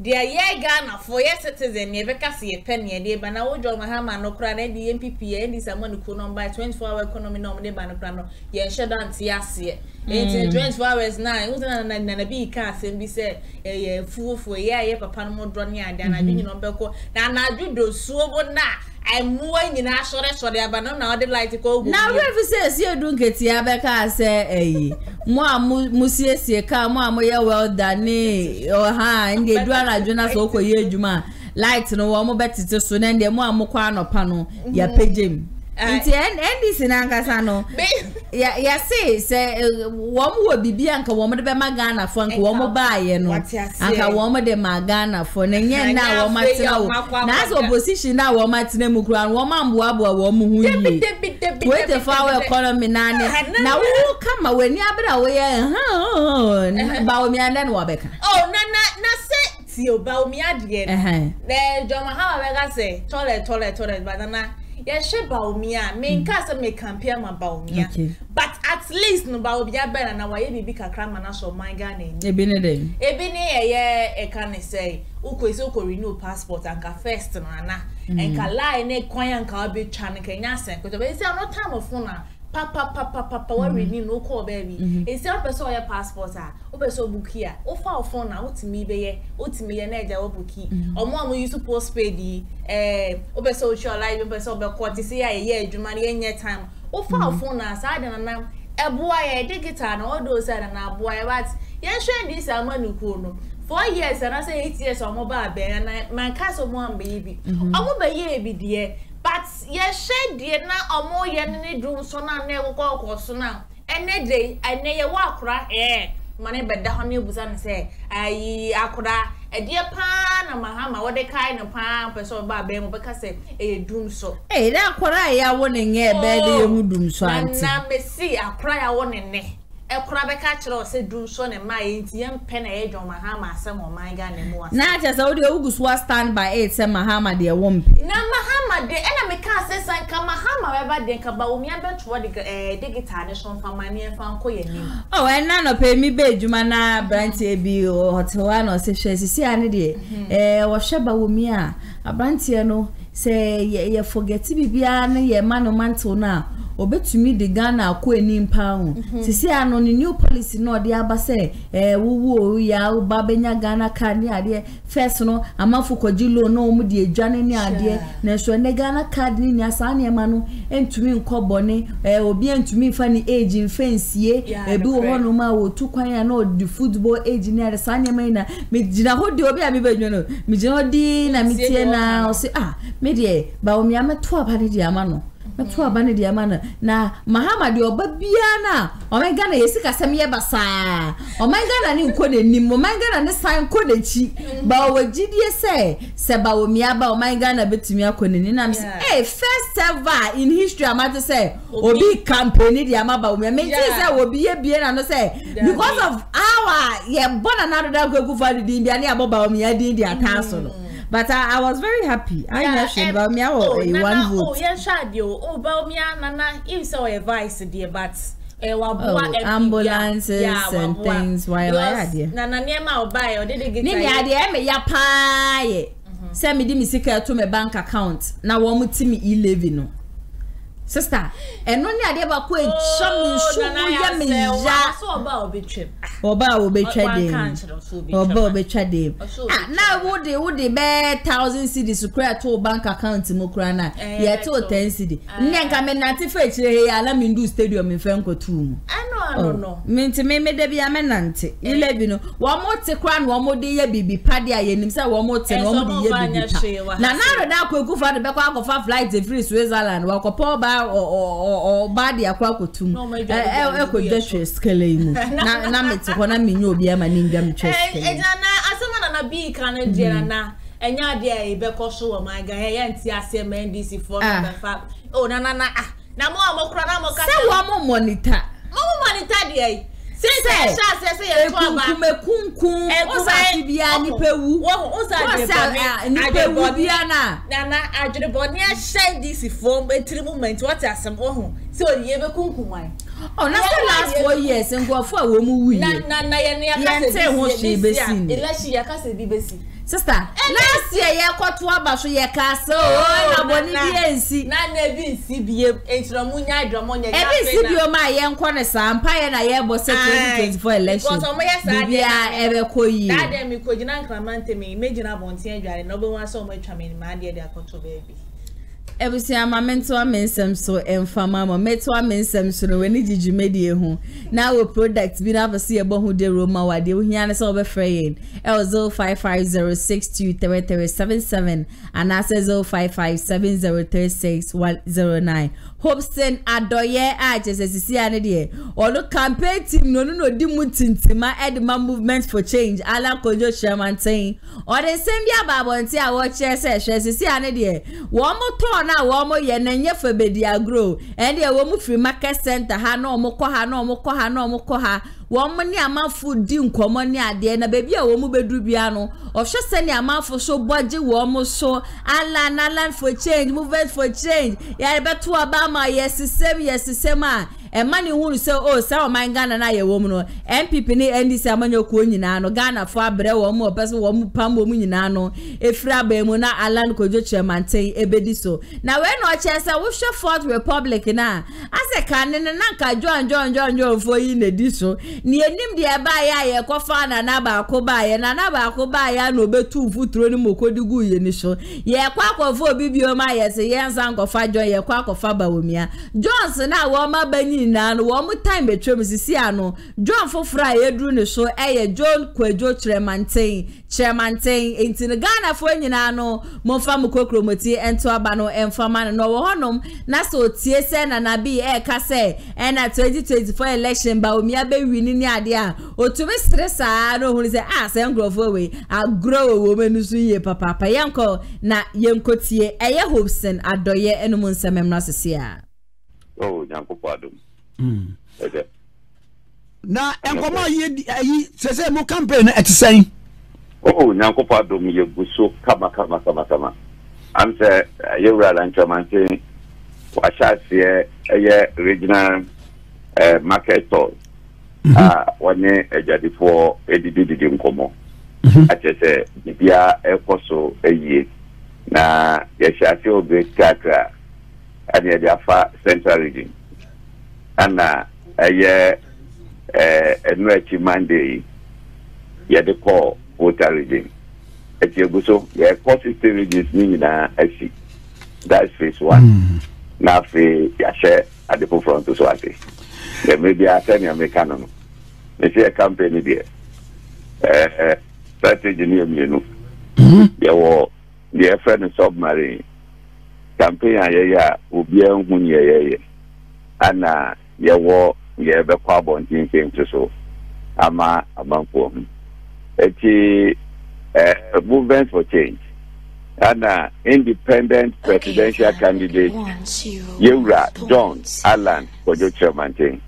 Dear ye Ghana for your citizen, never cast a penny a day, but now John Mahama no cran and the MPP and this amount of could by 24-hour economy nominee by no crano. Yes, shut down Tiasia. 24 hours now, it was a big cast and be said a fool for a year, Papa more drawn yard than I do on Belco. Now I do those so good now. I'm moving in our shortest for the abandon. Now they like to go now. If you say you don't get the abacas, say a more music, a car, more well done, or high, and they do not join us over here. Juma lights no one more better to soon and the more moquano panel. Your page nti endi sinankasa no ya say say wo bibi anka wo de be magana fo anka wo baaye no anka wo de magana fo na nyen na wo matena wo na as opposition na wo matena mu kura wo mamboa boa wo mu hu yi wait the power economy na na wo kama wani abra wo ye ha Bawumia na wo beka oh na say ti o Bawumia de eh John Mahama beka say toilet banana. Yes, she Bawumia. Me nkasa me compare ma Bawumia. But at least no Bawumia better na waye bibi kakra mana so my Ghana. Ebene ye e can say ukwese ukwo renew passport and ka first no ana. And ka lie na kwan and ka be twan ka nya sen. Ko be say no time of una. Papa what renew no call baby. E say person your passport ah. O be so book here. O fa phone na otimi be ye. Otimi ye na eja wo book here. Omo you supposed pay the obe so live obe so be court say ya adwuma na yenye time o fa phone na side na nam eboa ya digital na odo side na aboa ya but ye hwe this amanuku no 4 years and I say 8 years omo ba be na man cast omo am baby omo be ye bi de but ye hwe de na omo ye ne drum so na na ekoko koso na ene dey ene ye wa akra mane beda ho ne buza ne say ayi akra Edia pa na Mahama what they kind of pan person by Bemo because a doom so. Hey, that cry I won't get better doom so. And now me see a cry I won't ne. A crab catcher or said doom so and my ATM pen age on Mahama, some of my gun and more. Not as all the Ugus was stand by 8, said Mahama, dear woman. Now Mahama, the enemy cast says I come Mahama, ever think about me about what the digital is from my near found coin. Oh, and none of pay me bed, Jumana, Branty, B, or Toan or Sessions, you see, any day. Or Shabawumia, a Brantiano, say, ye forget to be behind ye man or mantle now. Obetumi de Ghana akọ enimpa ho sisi ano ni new policy no de aba se wuwu ya uba benya Ghana card ni ade first no amafo kwaji loan no mu de adwane ni ade na so ne Ghana card ni asa na ema no entumi nkobone obi entumi fa ni age nfansie ebi wo hono ma wo tukwan ya no de football age ni ade sa na ema na me jina ho de obi a me badwo no me jina ho de na mitie na o se ah me de Bawumia meto aba de ama no Matu abane di amana na Mahama di oba biana omega na yesika semi basa omega na ni nkone nim omega na ne san kone chi ba wajidie se ba Bawumia ba omega na betumi akone ni na me eh first ever in history amate say obi campaign di ama Bawumia me say obi ye biana no say because of our ye born another go value di India ni aboba Bawumia di India taso no. But I was very happy. I mentioned Bawumia or one vote. Oh, yeah, Shadio. Oh, Bawumia, Nana, you saw advice, dear, but ambulances and things. Why, Nana, Nema or buy or did it get me? I am ya pie. Send me the secret to my bank account. Now, one would see me 11. Sister, and only I never quit. Some sugar means about be trip. Oba will be trading. Oba be trading. Now, would they bear 1,000 cedis to create two bank accounts in Ukraine? Yeah, 2 10 cedis. Nanka men not to fetch a alarming do stadium in Franco too. I know. Mean to me, maybe be a menante. You let me know. One more to crown, one more day be paddy and himself, one more time. Now, now could go for the back of our flights in free Switzerland, walk upon. Or body a quakutum. I could just escalate. Now it's one I mean, you'll be a man in them chest. And as someone on a bee cannon, Diana, and your dear Becoso, my guy, and see, I say, man, this is for the fact. Oh, Nana, now more cranamoca, one more monitor. More monitor, dear. Since I shall say, a kumkum, and was I be any pew? What was I? Nana, I did a bonnier shed this form a 3 moments. What are some oh, so you ever kumkum wine? Oh, not the last 4 years and go for a woman. Nana, I say, what she be seen, unless she accuses BBC. Sister, last year, you caught one bash your castle. Oh, every time I meant to amend some so and for mamma met to amend some so when did you made your home now a product been have a see about who the Roma were the Unianus over fraying L05506233377 and I said 05570361009 Hobson Adoye Arches as you see an idea or look campaign team no dimutin to my Edma movement for change Alan Kyerematen maintain or the same year Babo and see I watch as you see an idea one more turn. Now, one more yen and ye grow, and a woman free market center, ha no more koha. One money amount food dim common near the end, a baby a woman bedrubiano, or just any amount for so budget, warm so, Alan for change, movement for change. Yeah, but to Obama, yes, the same man. And money won't say, oh, so my Ghana and I a woman, and Pippini and this Amano Kuninano, Ghana for a brew or more person, one pambo muninano, a frabe mona, Alan Kojocha maintain a bediso. Now, when no chance, I will show forth Republic now. As a cannon and Nanka John for in the diso. Near Nim de Abaya, Kofana, Naba Kobaya, no bet 2 foot running Mokodigu initial. Ye quack of 4 BBMI as a young uncle Fajo, ye quack of Bawumia. Johnson, I warm up and one more time between Missisiano. John for Friday drew the show, a John Kyerematen into the Ghana for Ninano, Mofamu Cocromoti, and Tuabano, and Faman, and Honum, Naso, TSN, and Abi, Casse, and at 2024 election, Bawumia be winning the idea. Or to Miss Ressa, no one is a ass and grow away. I'll grow a woman who's ye, Papa, Yanko, na Yankotier, Aya Hobson, Adoye, and Munsam Nassia. Oh, Yanko Padum. Okay. Now, Yankoma, ye says a more campaign at the same. Oh, Yanko Padum, you go so Kama. I'm saying, you're right, and Kyerematen, what shall say, a regional market toll. One a for a dividend commo. I just say, Bibia, a coso, a year. Now, yes, I feel great cacra and the central region. And a year a new Monday, yet the call water region. At your buso, your consistent regions mean I see. That's phase one. Now, free your share at the forefront to Swati. There may be a senior mechanical. They say a company there. Strategy near me. There were the friend submarine campaign. Yeah, will be a moon. And there were the carbon thing came to so. Ama among them. It's a movement for change. And independent presidential candidate Yura John Alan Kyerematen.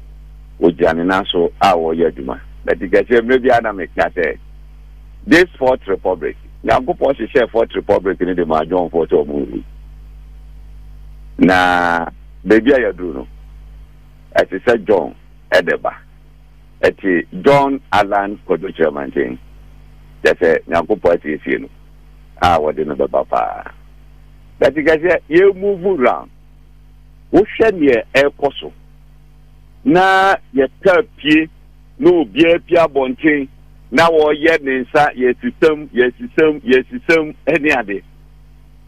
Ujaninaso awo yeduma. But you get here maybe I make that this fourth republic. Now go post share fourth republic in the Majon photo movie. Na baby I do no. As I said John Edeba. At John Alan Kyerematen. That's a now go post you know. Ah what the number papa. But you get here you move around. Ocean ye air coso. Na ye terpie no beer pia bontin. Now or yet inside yes system any other.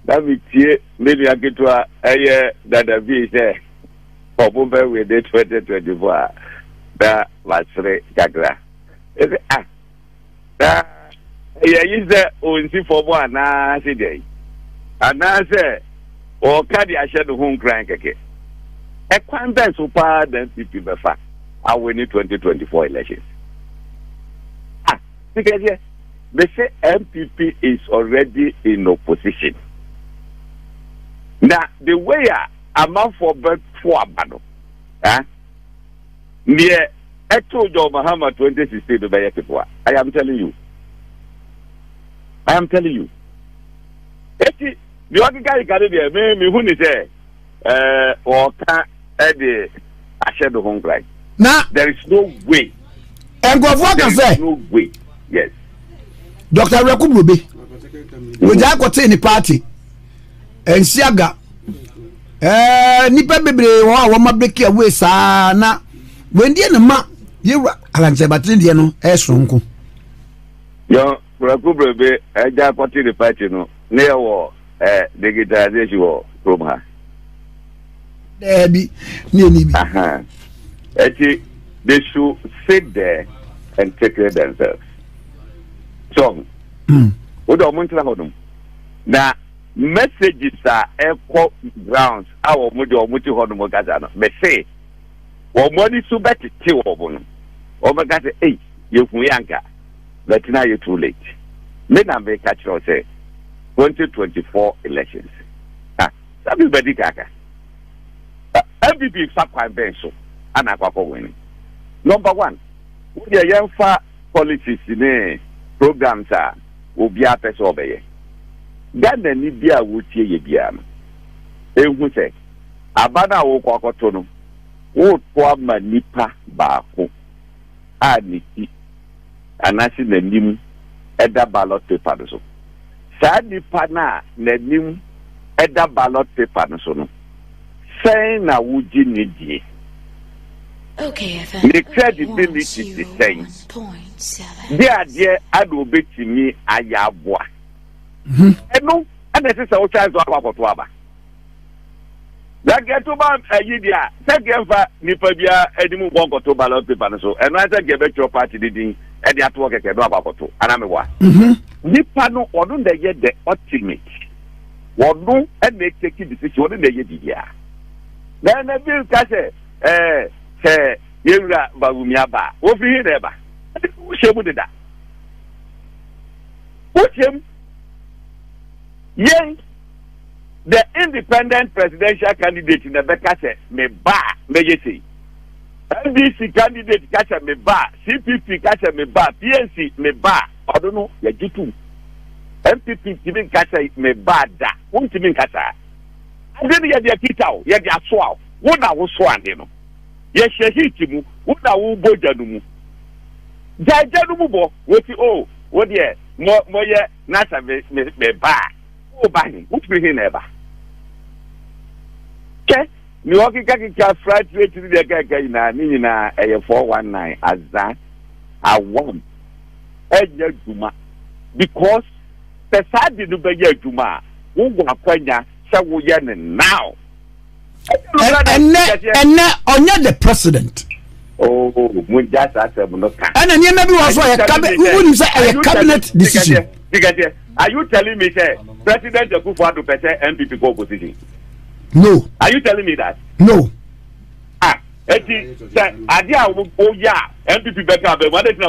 That we see maybe I get to a year that the V is there. For Bombay with the 2024. That was three gagra. Ah, that is the only for one as a day. And I say, or carry a shadow home crank again. A quantity so far than people fact. I will need 2024 elections. Ah, because they say MPP is already in opposition. Now, the way I'm out for birth for a battle, near Electoral John Mahama 2016 by Epipoa. I am telling you. The other guy got it, me who is there, or can't add the shadow home right. Now, there is no way. And go for no way. Yes. Dr. Rakububi, we just got in the party. And Siaga, Nipa Baby, Wama Becky away, Sana. When the ma you Alan Sabatino, Esronco. Your Rakububi, I just got in the party, no, near war, digitization from her. There be nearly. Actually, they should sit there and take care of themselves. So, what do I want to know? Now, messages are airport grounds. Our money or multi honor Mogazana. They say, or money so bad to kill one. Or Magaza, hey, you're from Yanka. But now you're too late. Men are very catch or say 2024 elections. Ah, everybody Kaka. Everybody subconvention. And I winning. Number one, we are young for policies in programs are will be a person over here. Then the Nibia would see ye biam. A would say, Abana woke or tono, would form a nipa barco. I need it. And I see the name at the ballot paper. Sadly, Pana, the name at the ballot paper. Saying I would need ye. Okay, the credibility is the same. Dear, I will be to me. I have one. And no, and this is our chance to have a twabber. That get to ban a year. That gave Nipabia Edimu Bongo to ballot the Panaso, and I gave back your party leading at the Atwaka Kedabato, and I'm a one. Nipano or don't they get the ultimate? What do and make taking decision in the year? Then I will catch it. Say, you are Bawumia ba. What do you have? What do you have? What do you have? The independent presidential candidate in the Bekase, me ba, me yesi. NDC candidate kase me ba, CPP kase me ba, PNC me ba. I don't know. You do too. MPP timin kase me ba da. Who timin kase? I don't know. You kitao, you are swao. Who na who swan you know? Yes, Hitimu, what I will go Janumu. Janumu, what you owe, what ye, more ye, Nasa may buy. Oh, buying, what we hear never. Okay, New York can fly straight to the Gagina, Nina, a 419, as that I won. Edna Juma, because the side didn't be Juma, who will acquire Sawoyan now. And now, on the president. Oh, Munjas, I said, no. And you never was a cabinet. Who wouldn't say a cabinet decision? Because are you telling me, say, President Akufo-Addo to present MPP for opposition? No. Are you telling me that? No. Ah, it is. Oh yeah, MPP back up. What is now?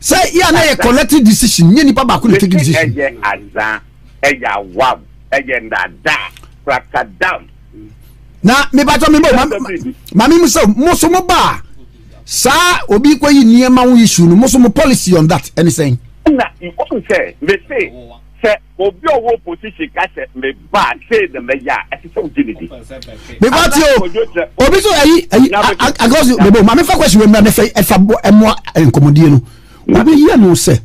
Say, yeah, I collective decision. You need Papa could take decision. Again, that crack down. Now, me bato me mo, mami muso muso mo ba. Sa obi kwa yini ma issue no muso mo policy on that anything. Na important say, me say obi owo position ka say me ba say the meya e so dignity. Me ba ti o obi so ayi I go you me mami fa question we me na say e fa mo en komodie no. Obi ye no say.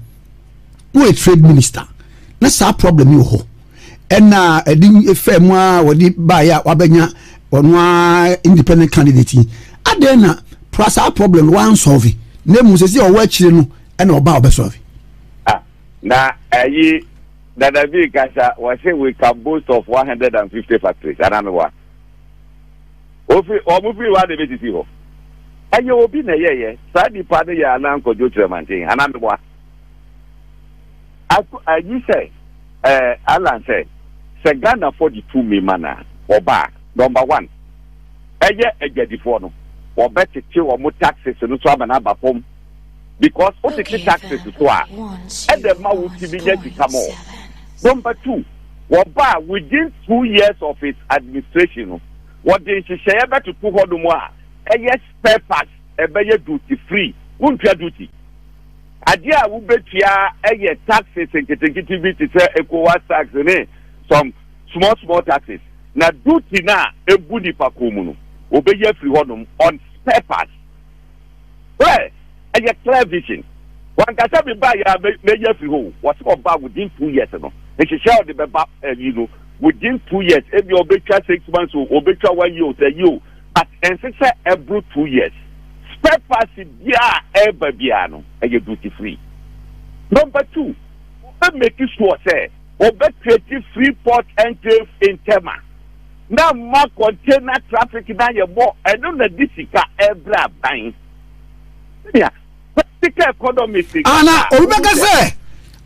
Who a trade minister. Na sa problem you ho. ena edi fe mwa wadi baya wabenya onwa independent candidate adena prasa problem one solve ne musesi owa chire no ena oba obesolve ah na ayi Dadavi Kasha was saying we can boast of 150 factories. I don't know what. Or moving one the basis of. And you will be in a year, Sadi Paddy Alan Kojutra Manting, and I'm the one. I say, Alan said, Sagana 42 million mana or back, number 1. A year a Gedifono or better two or more taxes and to have an abba home because all the taxes to one and the mouth will be yet to come more. Number 2, Waba within 2 years of its administration, what they share about to put on more, a yes, spare parts, a better duty free, won't your duty. Adia will bet ya a taxes and to tell ECOWAS taxes, some small taxes. Now, duty na a goody pacumunu, obey your free on spare parts. Well, a clear vision. One can be by a major free home, what's about within 2 years ago. And she shall be back, you know, within 2 years, if you obey 6 months or obey 1 year, tell you, but and since I broke 2 years, spare pass it, yeah, ever piano, and you're duty free. Number 2, make it sure, say, obey 23 port enclave in Tema. Now, more container traffic in your more, and don't let this car ever bind. Yeah, practical economy. Anna, Obeka say,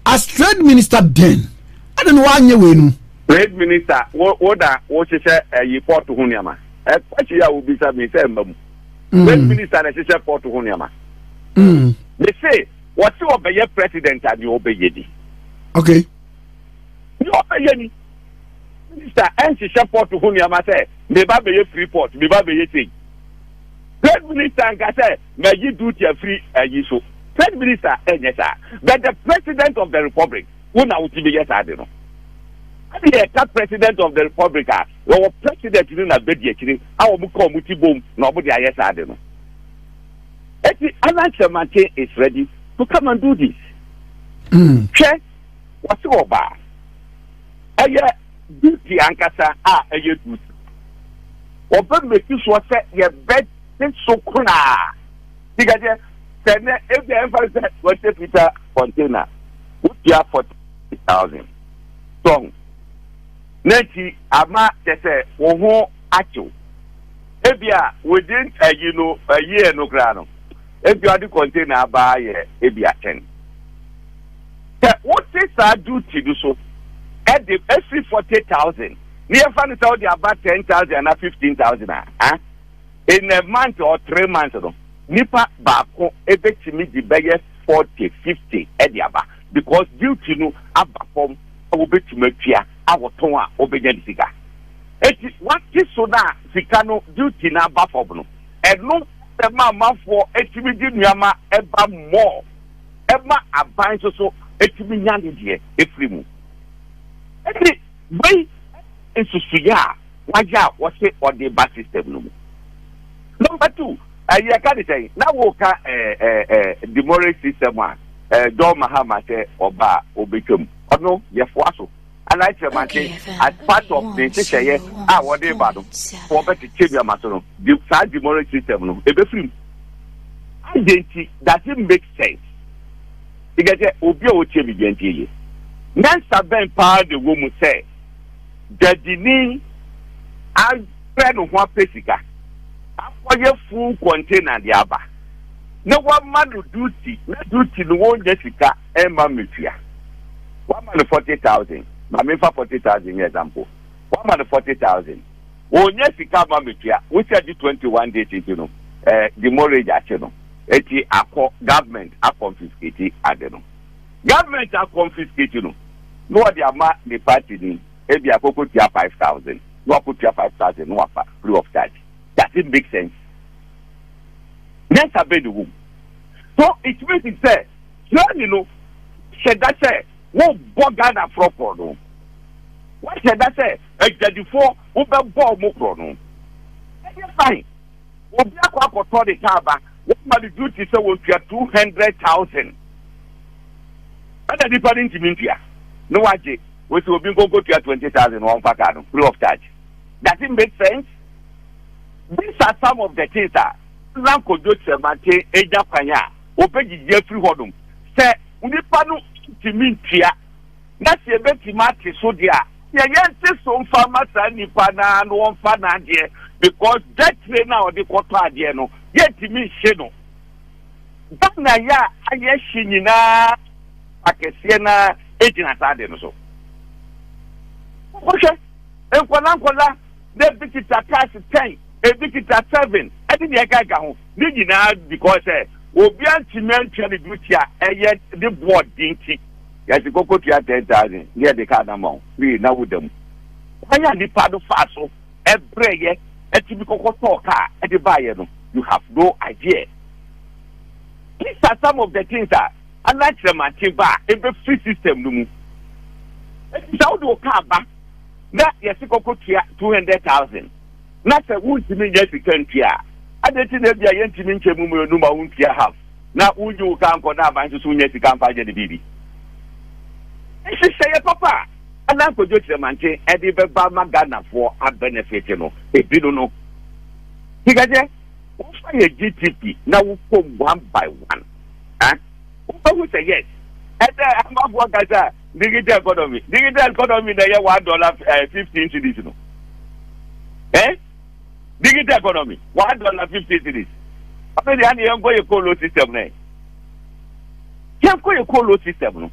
as trade minister then. I don't know why you win. Trade minister, what she said, a report to Hunyama. A question will be submitted. Trade minister, and she said, report to Hunyama. They say, what you obey your president and you obey Yedi. Okay. You obey Yedi. Minister, and she said, report to Hunyama, say, never be a free port, never be a thing. Trade minister, and I say, may you do your free and you so. Trade minister, and yes, sir. But the president of the republic. The president of the republic, our president in a bed yet, our boom, nobody has had him. Alan Kyerematen is ready to come and do this. Check what's over. I do the Ankasa, ah, a year to open with you, so set your bed so kuna. Because if the emphasis was a Peter container, would you have 40,000. So, Nancy, Ama, they say, Woho, Acho. If you are within a year, no ground. If you are the container by a year, 10. What is our duty do so? At the every 40,000, near found out about 10,000 and 15,000. In a month or 3 months ago, Nipa Bako, a bit to me the biggest 40, 50 at the Abba. Because due to no abafom obetumatia awoton a obenya sika eti what is so na sika no due to na abafom no eno the mamafo etimi di nuama eba more eba aban so etimi nyane de efrimu eti we ensusuya waja what say on the back system no Number 2 ayaka dey say na wo ka the moral system one John Mahama said, Oba, Obicum, or no, Yefuaso. And I tell my as part of the say, I want a battle for better children, Masono, the side moral system, a befrim. Identity doesn't make sense. Because Obio Chevy Gentile. Nancy Ben Power, the woman said, that the name I spend on one pesica. I want your full container, the Abba. No one man will duty, not duty, no one Jessica and Mamifia. 140,000, Mamifa 40,000, example. 140,000. Oh, Jessica Mamifia, which are the 21 days, you know, the mortgage action. 80 government are confiscated, I don't know. Government are confiscated, you know. No, they are not the party, if they are put here 5,000, no, put here 5,000, no, free of charge. That doesn't make sense. Yes, I bet the womb. So it means it says, you know, said that say, won't Bogana Froprono. What said that say, a Jadifo, Uber Bob Moprono. And you're fine. Obiakwa Kotoni Taba, what money duty so will be 200,000. And the departing Timintia. No, I did. which will be going to 20,000 free of charge. Does it make sense? These are some of the things that Islam could do to maintain Asia Kenya. Open the year free holding. Say, we need to implement here. That's the best matter so dear. Yeah, yes, some farmers and Nipana and one farmer there because that trainer or the quarter there no. Yet, me sheno. But now, yeah, I yes, she nina. I can see na 18,000 or so. Okay. And Kolankola, they beat it at class 10, they beat it at 7. I think I can go. Did now because Obian Timan Chani Butia, and yet the board didn't. Yes, you go to 10,000 near the cardamom. We now with them. Why are the paddle faso? A prayer, a typical car at the buyer. You have no idea. These are some of the things that I like them at Timba, every free system. How do you come back? That yes, you could 200,000. That's a wood to me, yes, you can tear. I didn't have the antimin chemo number won't tear half. Now, would you come for now? I'm just soon as you can't find the baby. And she said, Papa, and I could do the manche, and the Bama Ghana for a benefit, you know, if you don't know. He got there. What's my GTP? Now we'll come one by one. And who say yes? And I'm not what I said. Digital economy, they have $1.15 cities. You know. Eh? Digital economy, $1.50 cities. I mean, you have got a colo system. You have got a colo system.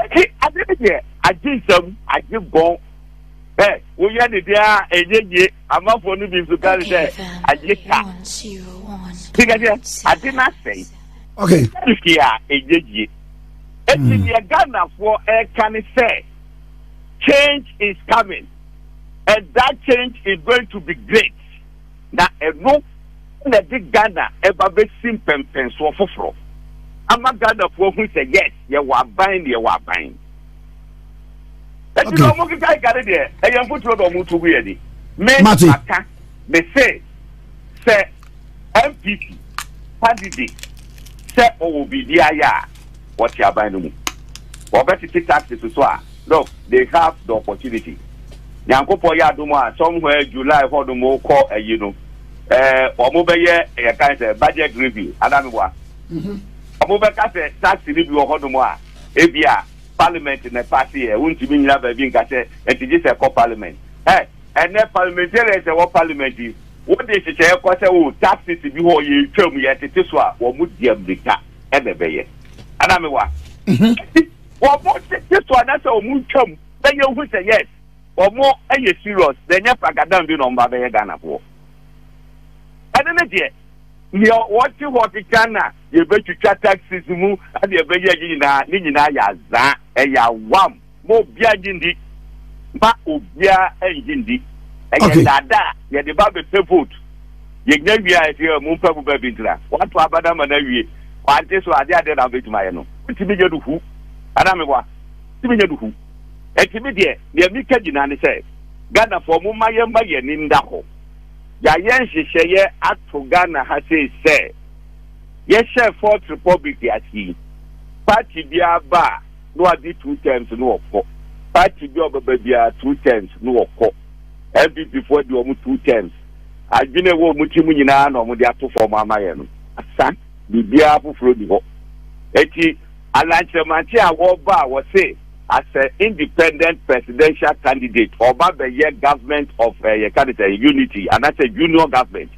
I did it. I did some. I did go. Eh, we are there. I'm not for new people. I did that. I did not say. Okay. In the Ghana for can it say change is coming, and that change is going to be great. Now, no, that the Ghana ever be simple and so forth. I'm a Ghana for who say yes, you are buying, you are buying. That you know, I got it there. I am put on Mutu weirdly. Men say MPP candidate say or be the what you are buying. Or better take taxes to soar. Look, they have the opportunity. Yankopo Yaduma, somewhere July, for the more call, you know, or Mobile, a kind of budget review, Adamua. Mobile tax review or Hodomua, ABR, Parliament in the party, a wouldn't mean love being got and just a co parliament. Hey, and then parliamentarians are what parliament is. What they say, taxes if you are you tell me at the Tiswa or Mudiamrika and the Bayer. And I'm what? Well, more this one, that's all moon chum. Then you will say yes, or more, and you're serious. Then you're Pagadan, you know, Babay Ghana for. I don't know, you're watching what you can. You bet you chat taxes move, and you're very Nina Yaza, and you're one more Biagindi, but Ubia and Gindi. And you're the Baby Peput. You gave me a few moon purple baby. What to Abadam and every. I just saw the other of it, my no. It's immediate to who? Adamawa, immediate to who? It's immediate. The American and say, Ghana for Mumaya Mayan in Daho. Yayan Shishaya at Ghana has said, yes, sir, fourth republic as he. Party Bia Bar, no, I did 2 terms, no, for Party Bia 2 terms, no, for every before the almost 2 terms. I've been a woman Timunina or Mudiato for Mamayan. Son. The beautiful flow. Eti Alan Kyerematen Awoba was say as an independent presidential candidate over the year government of candidate unity and that's a union government.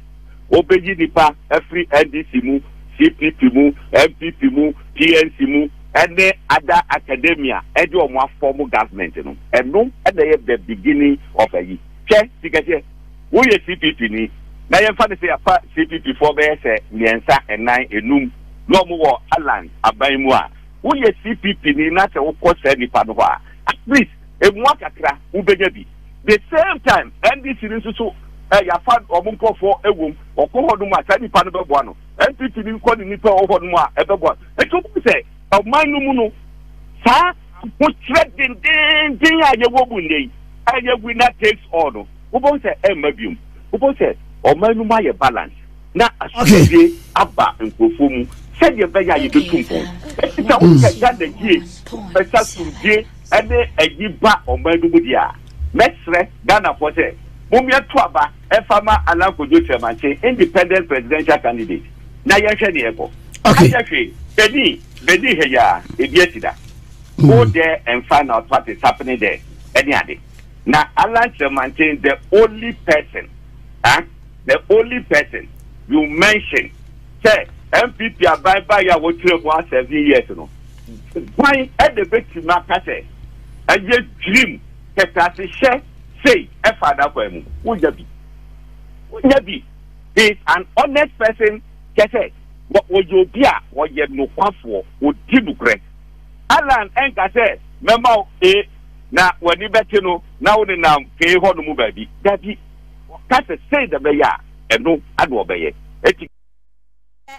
Obeji nipa every NDC mu, CPP mu, MPP mu, PNC mu, and the other academia and your more formal government. And no, at the beginning of a year. Che, see, who is CPP ni? Now, you can say CPP for BSA, Niensa, and 9 Enum, no more Alan, Abaimua. Who is CPP in that or Coseni Padua? At least, a Mwakakra, Ubegabi. The same time, NDC is so a fan or Munko for a womb or Kohonuma, Sani Panabuano, and people in Kodinipo over Noir, everyone. And so, say, of my Numuno, sir, who threatened the woman day, and your winner takes order. Who won't say Emmabium? Who won't say? Or manuma ye balance. Na asuye abba nkofomu. Said ye beya ye betumpo. Eti ta wo se gade ye. Pesa suje ene ejiba omadubudia mesre Ghana force Bawumia twaba efama Alan Kyerematen independent presidential candidate na yehwe ne eko okay bedi heya ebiasida go there and find out what is happening there any ade na Alan Kyerematen the only person you mention say MPP ababa ya wo tire for 7 years no why at the victim market I just dream that share say e father for him would be is an honest person say what would you be a what you no kwafo would you correct Alan enka say memo e na wani beti no na woni na ke ho no mu baabi dabi ka say the beya e no adu obeye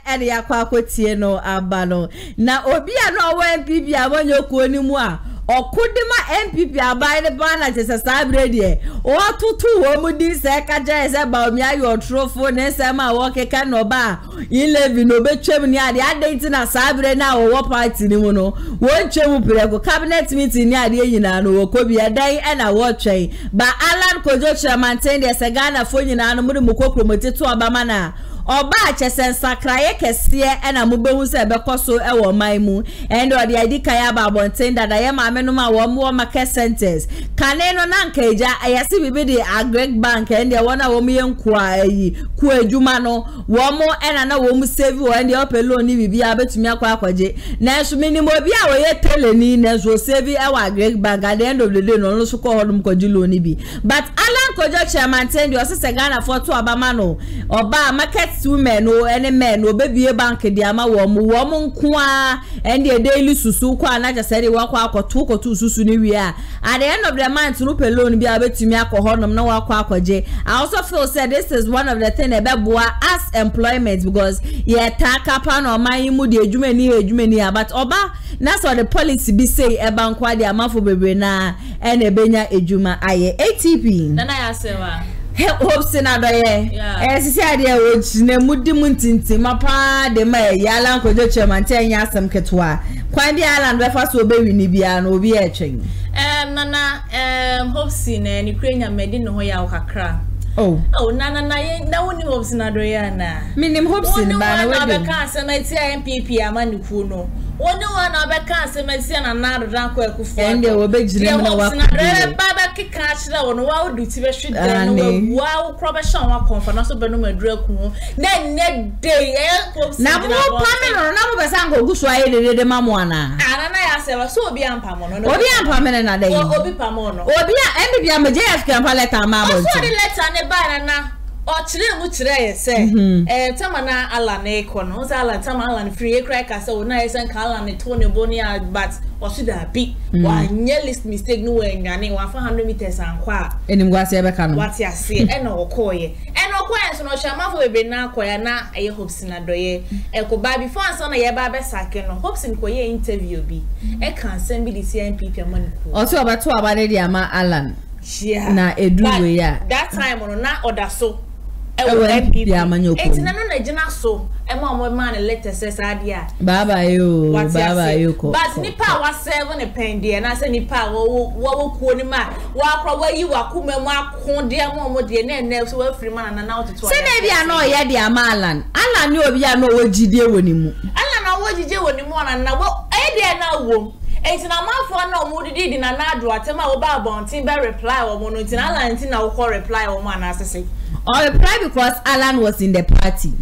and ya kwa kotie no abano na obi a no wa MPP abanyoku onimu a okudima MPP abai ne bana jesa sabre de o tutu wo mudi se ka jesa Bawumia your trophy ne sema wo keka no ba ilevi no betwem ni ade ade na sabre na wo party ni mu no wo ntwem prego cabinet meeting ni ade yina no wo kobi adan e na wo twen ba Alan Kyerematen de se Ghana fo nyina no mu de mukokromote to abama na Oba chesen sakraye kesiye ena mubehu se bekoso ewo maimu endo odi adi kaya babo ntenda da yema amenuma wa muwa market centers kaneno na nkeja ayasi bibidi agreg bank ende wana womu yenkwa eyi kwe jumano womu ena na womu sevi wa ende ope loani bibi abetumia kwa kwaje nesu minimobia weye tele ni nesu sevi ewa agreg bank at the end of the day no nusuko hodu mkoji loani bi but Alan Kyerematen yose segana foto abamano oba market women or any men or baby bank in the ama woman kwa and the daily susu kwa na just said it walk out or talk or two susu ni we are at the end of the month loop alone be able to me alcohol no alcohol j I also feel said this is one of the things about boy as employment because yeah attack upon or my moody jumeni but oba that's what the policy be say about kwa the amount for baby na and a benya ejuma aye ATP nana yasewa hope senadoye esesia de ochine mudi muntinti mapa de ma yala nkojo Kyerematen nya asem ketwa kwan bi Alan be fa so obewi ni bia na obi e twen nana hope sen ni krenya medi no ho ya kakra oh nana ye na woni hope senadoye na minim hope sen ba na we be ka senate MPP amaniku no woni won na be ka senate na na adodanko akufo ende obejire na wa Kachira on wow duty we should then wow probation wa conference so benu madura ku then ne day na mo pameno na mo besa ngo guso aye de mamu ana na ya sewa so obi ampamo no obi ampamo na dey obi pamo no obi a mbi bia me JF kan letter ma mo so the letter ne ba na o chire mu chire ye se tama na Alan e ko no so Alan tama Alan free e cry ka se o na e sen ka Alan to ne bonia but should that be why list mistake no when you 100 meters and qua and what's ever can what you say and no koye and no coins no shama for be na koya na a hopes in a doye a koba before son a yaba sake no hopes in koye interview be a can send me the CMPP money also about 2 hours already ama Alan yeah na edu we ya that time on na order so it's not so. Man, Baba, you but Nipa was 7 a penny, and I said Nipa, what you are Kuma, dear Momo, dear name, so free man, and out to say, maybe I know, yeah, dear Malan. Alan, you know what you do when you and now, I it's na for no moody did in an adroit, and my babble, Timber reply or one, and Alan, and I'll call reply or one, as I say. Or reply because Alan was in the party.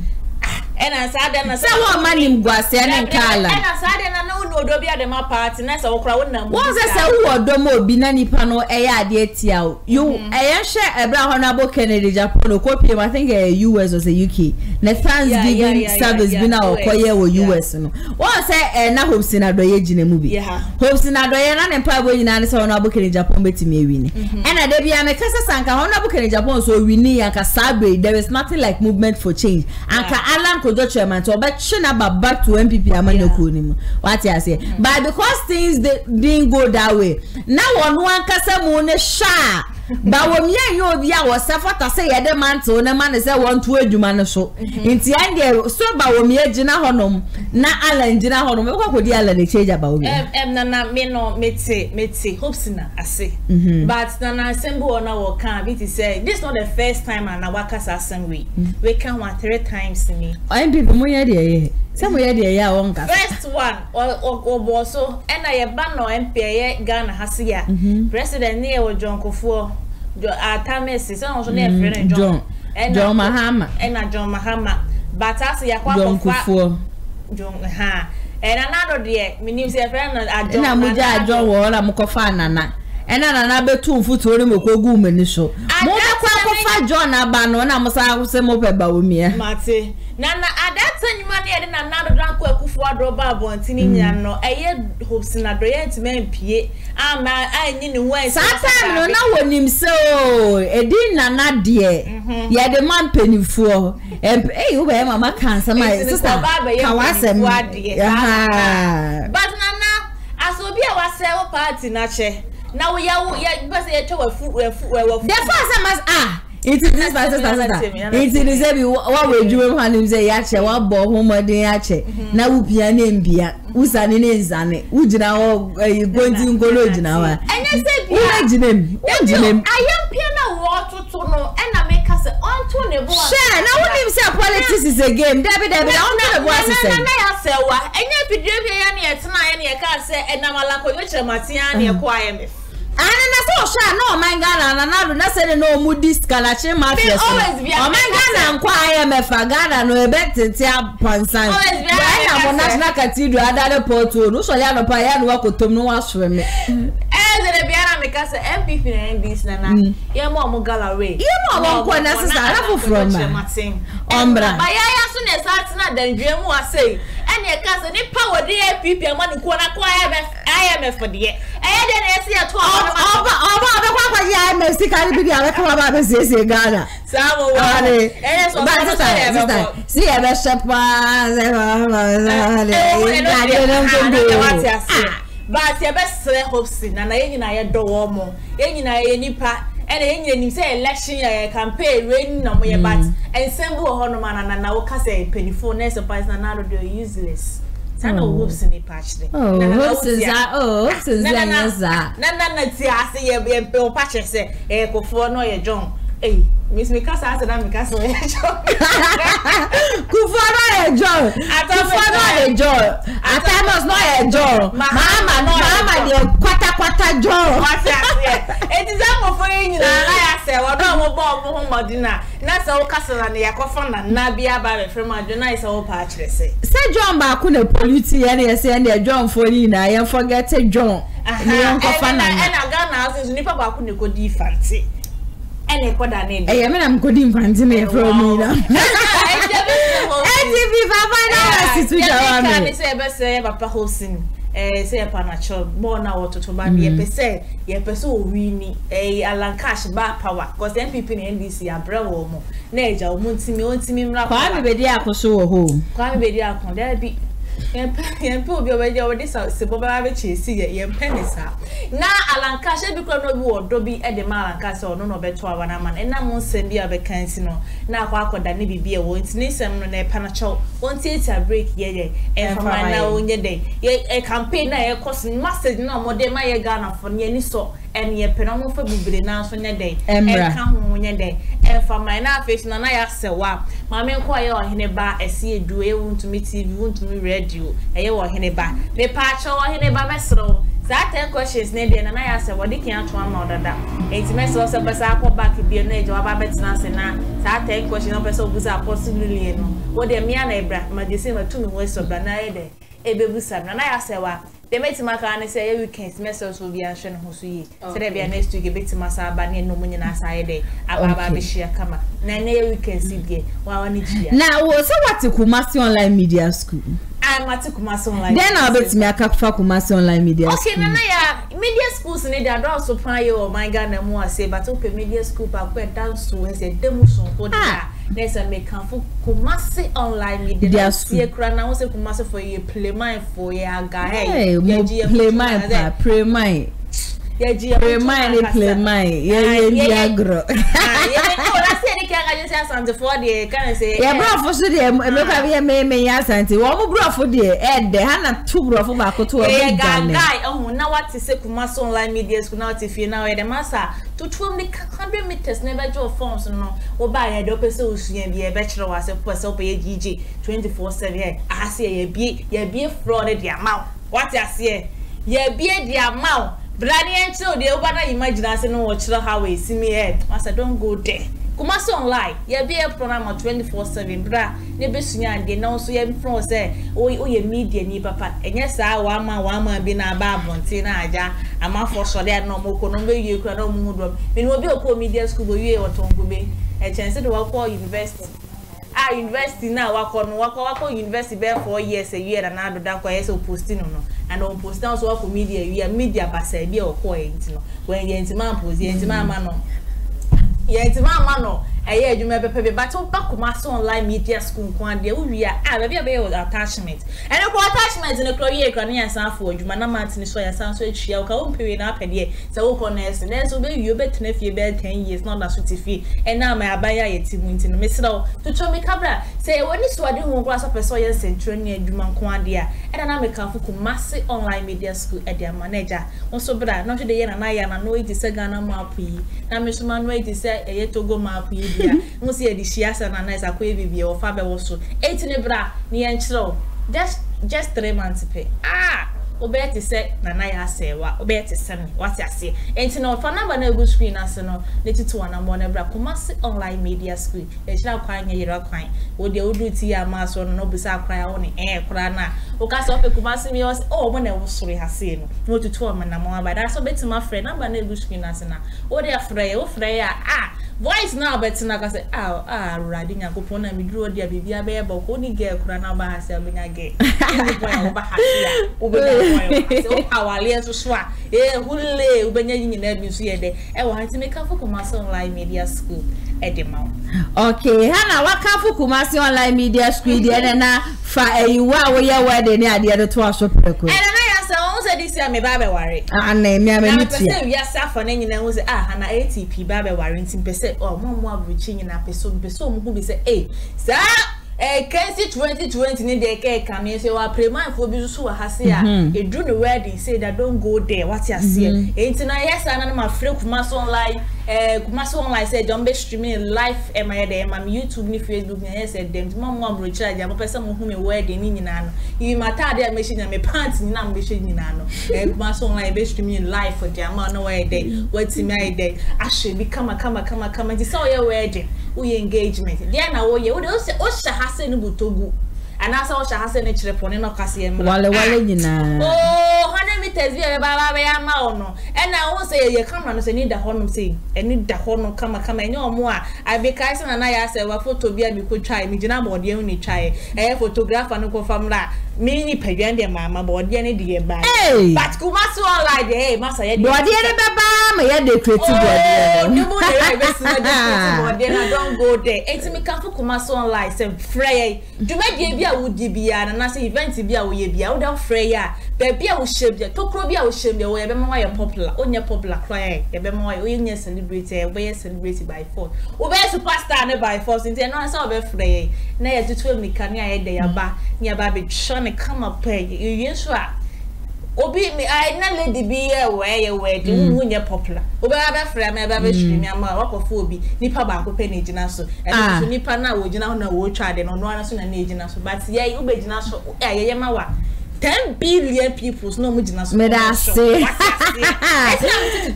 And I said, and I said, what man in Guasen and Carla? And I said, and I know no dobia de my party, and I saw crowd number. Was I said, who are domo, binani pano, air, dear Tiao? You, I share a brown honorable Kennedy, Japan, or copy, I think a US or the UK. The Thanksgiving service been our choir or US. What say, and I hope Sinadoyage in a movie. Hope Sinadoyan and Pablo in an honorable Kennedy Japan, Betty may win. And I debia and a Casa Sanka honorable Kennedy Japan, so we need Anka Sabre. There is nothing like movement for change. Anka Alan. Chairman to but Shinaba back to MPP Amano what I say, but because things didn't go that way now on one Casa Mone Sha Bawumia yo bia wo sefa ta se ye de manto ne ma ne se won to adwuma ne so. Nti ande so Bawumia gina honom na Alan gina honom e kwa kodi Alan e change Bawumia. Nana me no meti hopes na ase. But nana assembly ona wo kan bi ti say this not the first time ana waka assembly. We can one 3 times me. Am people mo ye de some we dey here on gas. First one or so and I ban no MPA Ghana has here. President near John Kumah. John Mahama. But as ya kwa John ha. And another day me name say friend at John. Na mu ja John wo la mu kofa nana. And another be 2 foot to me ko gu me ni so. Mo kwa John abano na mo sa se mo pe Bawumia. Mate. Nana adata nyuma de na nado dranko akufu adroba abontini nyano eye hopes na do ye ntime mpie ama anyi ni wen satam no na wonim se o edin nana de ye de man penifo eh wo be mama cancer my sister kawasem ah but nana asobi e wase wo party na che na wo ya be se ye to we fu the first must ah it is this sister. It is every what we do when him say yache what bo homodin yache na wo bia na mbia usane ne nzane wo gina wo gonti ngolo gina wa enye say bia wo gina I am pia na wo toto no e na make say onto nebo wa share na wo him say politics is a game debi onto nebo asise na ya say wa enye video bia ya na yetina ya na ka say e na malako yo chematian na e ko IMF ana so sha no mangana na na na se no mu discalache mafia so mangana nko IMF agana no ebetete apansan na mo national cathedral adale porto no so ya no pa ya no akotom no asreme ezere biara meka se MPP na NDC na ye mo mo gallery ye mo won ko na sister alafu from ombra ba ya ya so ne sat na dandwe mu asei ene ka se ni power dey MPP am na ko na ko IMF for dey e ya to but your best hopes in and I do one more. Any part and you say election campaign rain no more, but and symbol honor man and now cast a penny for next surprise and now they're useless. Hopes in the patch. Oh, hey, Miss Mikasa asked that Mikasa was a job. Kufana a job. Mahama the kwata job. It is not for you. I say, I don't know about Mohammadina. That's all Castle and the Akofana, Nabia by the Fremont, is all patches. Say John Bakuna, Politi, and I say, and they are John Folina. I am forgetting John. And I got now since Nipa Bakuna could be fancy. Ene kwa dane ni. Eyamena mkodi mfanti me from ina. Eti viva bana situ jawame. Eka mi se be se papa hosin. Se e pa na cho mo na wototo ba bi e pese o wi ni. Alan cash ba power cause MPP na NDC abrewo mo. Na eja o mo ntimi o ntimi mra. Kwa mi be di akoso wo ho. Kwa mi be di akon da bi. Yempe obi obeje o disa se boba be chesi yempe ni sa na alanka she bi kro no bi odo bi e de ma alanka se ono no beto awana man e na mo se bi abekan si no na akwa akoda ne bibi e won tin sem no na e pana cho won tin ta break ye e fama na won ye de e campaign na e cause message na mo de ma ye Ghana for ne ni so and ye penomo fa bibire na so ne de e ka ho nye de e fama na face na ya se wa ma me ko ye o hene ba e si edu e won to me TV won to me radio aye wo heneba me pa cho wo heneba mesro that 10 questions ne de na na ya se wo de kan to am odada enti mesro se basa akọ back bi na eje wa ba betina se na that 10 questions no person busa possibly no wo de me na ebra ma de se ma tu me wo so bra na de ebe busa na ya se wa de metima ka na se weekend mesro so bi an hwe no ho so yi se de bi next week betima sa ba ne no munyi na sa ye de ababa be shia kama na na weekend si bi wa wani jia na wo so what Kumasi Online Media School I'm at Kumasi Online. Then I'll bet me a Kakfa Kumasi Online Media School. Okay, Nana, media schools need a draw supply or my gun and more say, but open media school back went down to and said, Demuson for that. There's a make for Kumasi Online Media School. I was a Kumasi for you, play mine for your guy. Play mine, play mine. Yeah, Brady and so the Obana imagination no watch how we see me head. Master, don't go there. Kumasi Online, you be a program on 24/7, bra. Ne be sunya de na so ye from say, oh ye media ni papa. Enye saa one man be na ba bonti na aja. Ama for so there no mo ko no be you kra no mu do. Me no be o media school go you e otongo be. E chance do wa university. Ah, university now wako university be 4 years a year and now do that kwa so posting no. And on post down so for media we are media based be or call no. When you intima post you intima mano. You intima mano. Eh you may be but on back Kumasi Online media school kwan there we are be attachment. And no attachment in the career can yan san for adwuma na mant ni so yan san so atwia o ka won period na apede say wo connect na so be you betena fie be 10 years not that so tifi and now my abaya yetimu ntino me sira to cho me kabra say woni so ade ho kwa so person yan centrani adwuma kwan there and na me ka for Kumasi Online media school at their manager won so bra na so de yan na ya na no it say Ghana map yi na me so ma no it say eye Togo map yi Musi edishia sana na isa kwe bibi o fabe woso. 18 bra ni enchiro. Just 3 months pay. Ah, obeti se na na ya sewa. Obeti se ni wati ase. Entino fa number na go screen asino. Netitu wana mo na bra Kumasi Online media school. Echira kwanye yero kwan. Wo de odu ti ya ma so no bisa kwaya wo ni e kura na. Oka so pe Kumasi mi o se o mo na wo sori hase no. No tutu o na mo abada so beti ma friend number na go screen asina. Wo de frey o frey ah. Voice now, but now I say, riding a coupon and we drew the baby, a bear, but only girl could not buy herself in a gay. Our liars to swat, who lay, Ubenian in every day, and want to make up for Kumasi Online media school at the mouth. Okay, Hannah, what can for Kumasi Online media school? The other for you are where they are the other 2 hours of this year me babe ware me amenitia we asafo na nyina ho se na ATP babe ware ntin pese o mo abuchi nyina pese o mu bi se sa KC 2020 ni de ke ka me se wa prema fo bi so wa hase a edru no wedding say that don't go there what you say ntin I yes na ma free Kumasi Online Kumasi Online say don't be streaming live am I there am YouTube ni Facebook ni said them mom abrochi aja mo pese mo hu me wedding ni nyina no you matter there me shine me pants ni na me shine nyina no Kumasi Online be streaming live for the am no way there what me I there ashe bi kama ji so your wedding we engagement there na wo ye wo say o sha hase ni butogu and as o sha hase ni chirepone no kase em wale nyina oh meters bi e baba be ama ono e na wo say ye camera no say ni da honum say eni da honum kama enye omo a abekai se na na ya say wa photo bi a mi ko twa mi gina bo de uni twa e photographer no ko fam la mi ni pedwan de mama bo de ni de ba but Kumasi Online de masa ye de bo de ni baba ma ye de create bo de no mo de ye be si na de bo de na don go there enti mi ka fu Kumasi Online say frey do me de bi a wo di bia na say event bi a wo ye bia wo da frey a baby a wo she bia Tokobia will shame your way, popular, only popular cry, a bemoy, only celebrated, where celebrated by force. Obey superstar never by force, and then I saw a fray. Nay, to tell me, can I day about nearby be shone come up pay you sure? Obey me, I na lady be away, do win your popular. Obey a frame, I have a stream, your mark of phobia, nipper back of penny genus, and nipper now would you know what child and on one soon an agent, but yea, obey genus, yea, my 10 billion people no much in us. I say, I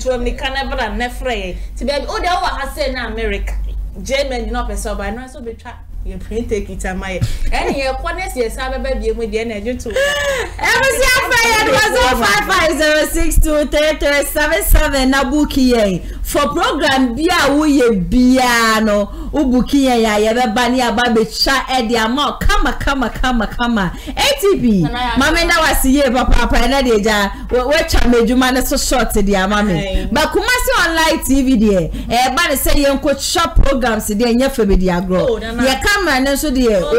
tell me to can never and nefray. To be all the hour has said in America. German, you know, so by no so be trapped. You print take it and my any corners, yes, I baby with the energy too. Every 0550623377 Nabuki. for program bia wo ye bia no ubuki ya yebeba ni ababe cha e dia ma kama ATB mamenda wasiye papa na deja we cha medjuma ne so short dia mame ba Kumasi Online TV de e ba ne say yenko shop programs de enya family agro ye camera ne so de obi a wo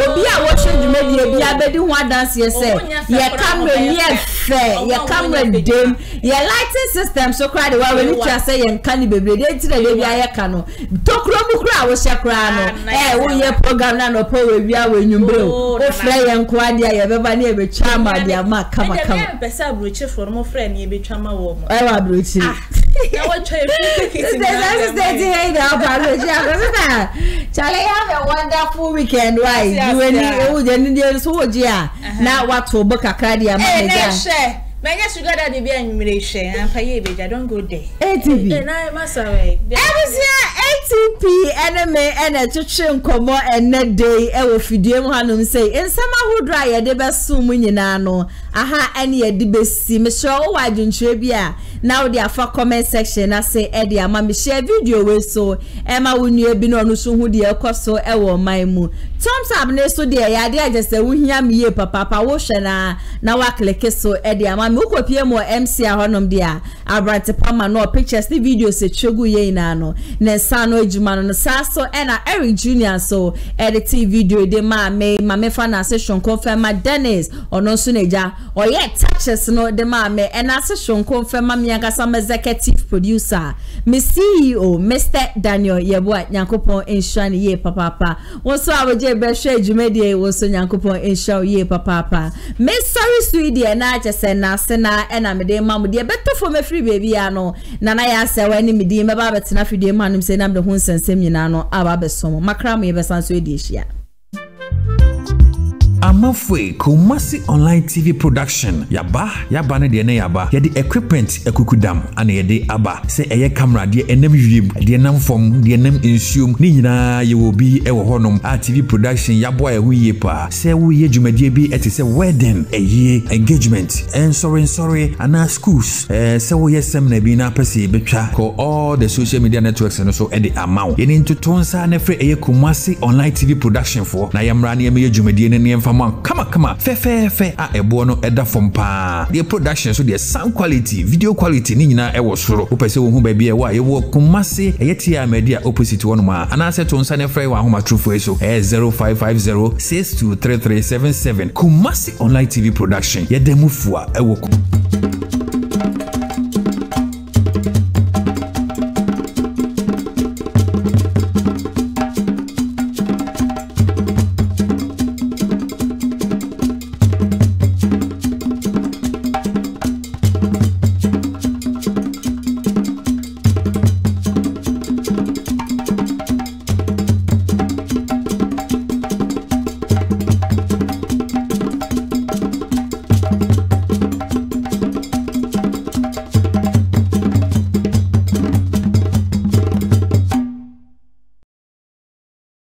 hwe djuma de bia bedi ho dance ye say ye camera ni efe ye camera dem ye lighting system so cry the way we try say ye can be blade ti na le bia ye ka no tokro mu kra wo shekra no e wo ye program na no po we bia we nyumbre o frɛ ye nko ade ye beba na e be chama dia ma kama e be sa brochi for mo frɛ ni e be chama wo mo e wa brochi na wo try this is the day now brochi agora chale have a wonderful weekend why you any wo je ni de so wo je a na what wo boka kra dia ma dia don't go there. ATP. And a children come more and that day. I will feed you one say, and summer who dry a deba soon when you know. Aha, any a debassi, Monsieur, why don't you be now? They are for comment section. I say, Eddie, I'm a share video with so Emma when you have been on soon who the Ocoso, Ewa, my moon. Tom's up next to the idea just a William Ye, Papa, Washana, now I click so Eddie. Muko piemo MC ahonom dia abrante pama no pictures ni videos se chegu ye ina no ne sano ejuma no saso ena Eric Junior so editing video de ma me fana session confirm ma Dennis ono suneja oye touches no de ma me ena session confirm ma mianga some executive producer me CEO Mr Daniel Yeboa Nyankopon enshani ye papa wonso awoje be hwe ejuma de wonso Nyankopon enshani ye papa me sorry sweetie na chese na sena ena mede mamu de beto for me free baby ano nana ya se wani mede me ba betena fidie manum se na mde ho nsensem nyina no aba besom makra me besanso edihia amafwe Kumasi Online TV production yaba ne de na yaba ye de equipment ekukudam ana ye de aba se eye camera de enem wiem de nam fom de nam ensuom ni nyina ye obi e wo honum a TV production yabo ye huye pa se wo ye djumadie bi ete se wedding eye engagement and sorry ana schools se wo ye seminar bi na pese betwa ko all the social media networks no so e de amount ye ni ntutonsa na fre eye Kumasi Online TV production for na yamra na ye djumadie ne ne Kama Fefe a ebono eda from pa. The production so the sound quality, video quality ni nyina e wo soro. Wo pese wo hu ba bi e wa ye wo Kumasi e yeti a media opposite one ma. Ana se to nsa ne frɛ wa homa true for eso. 0550623377 Kumasi Online TV production. Ye demufua e wo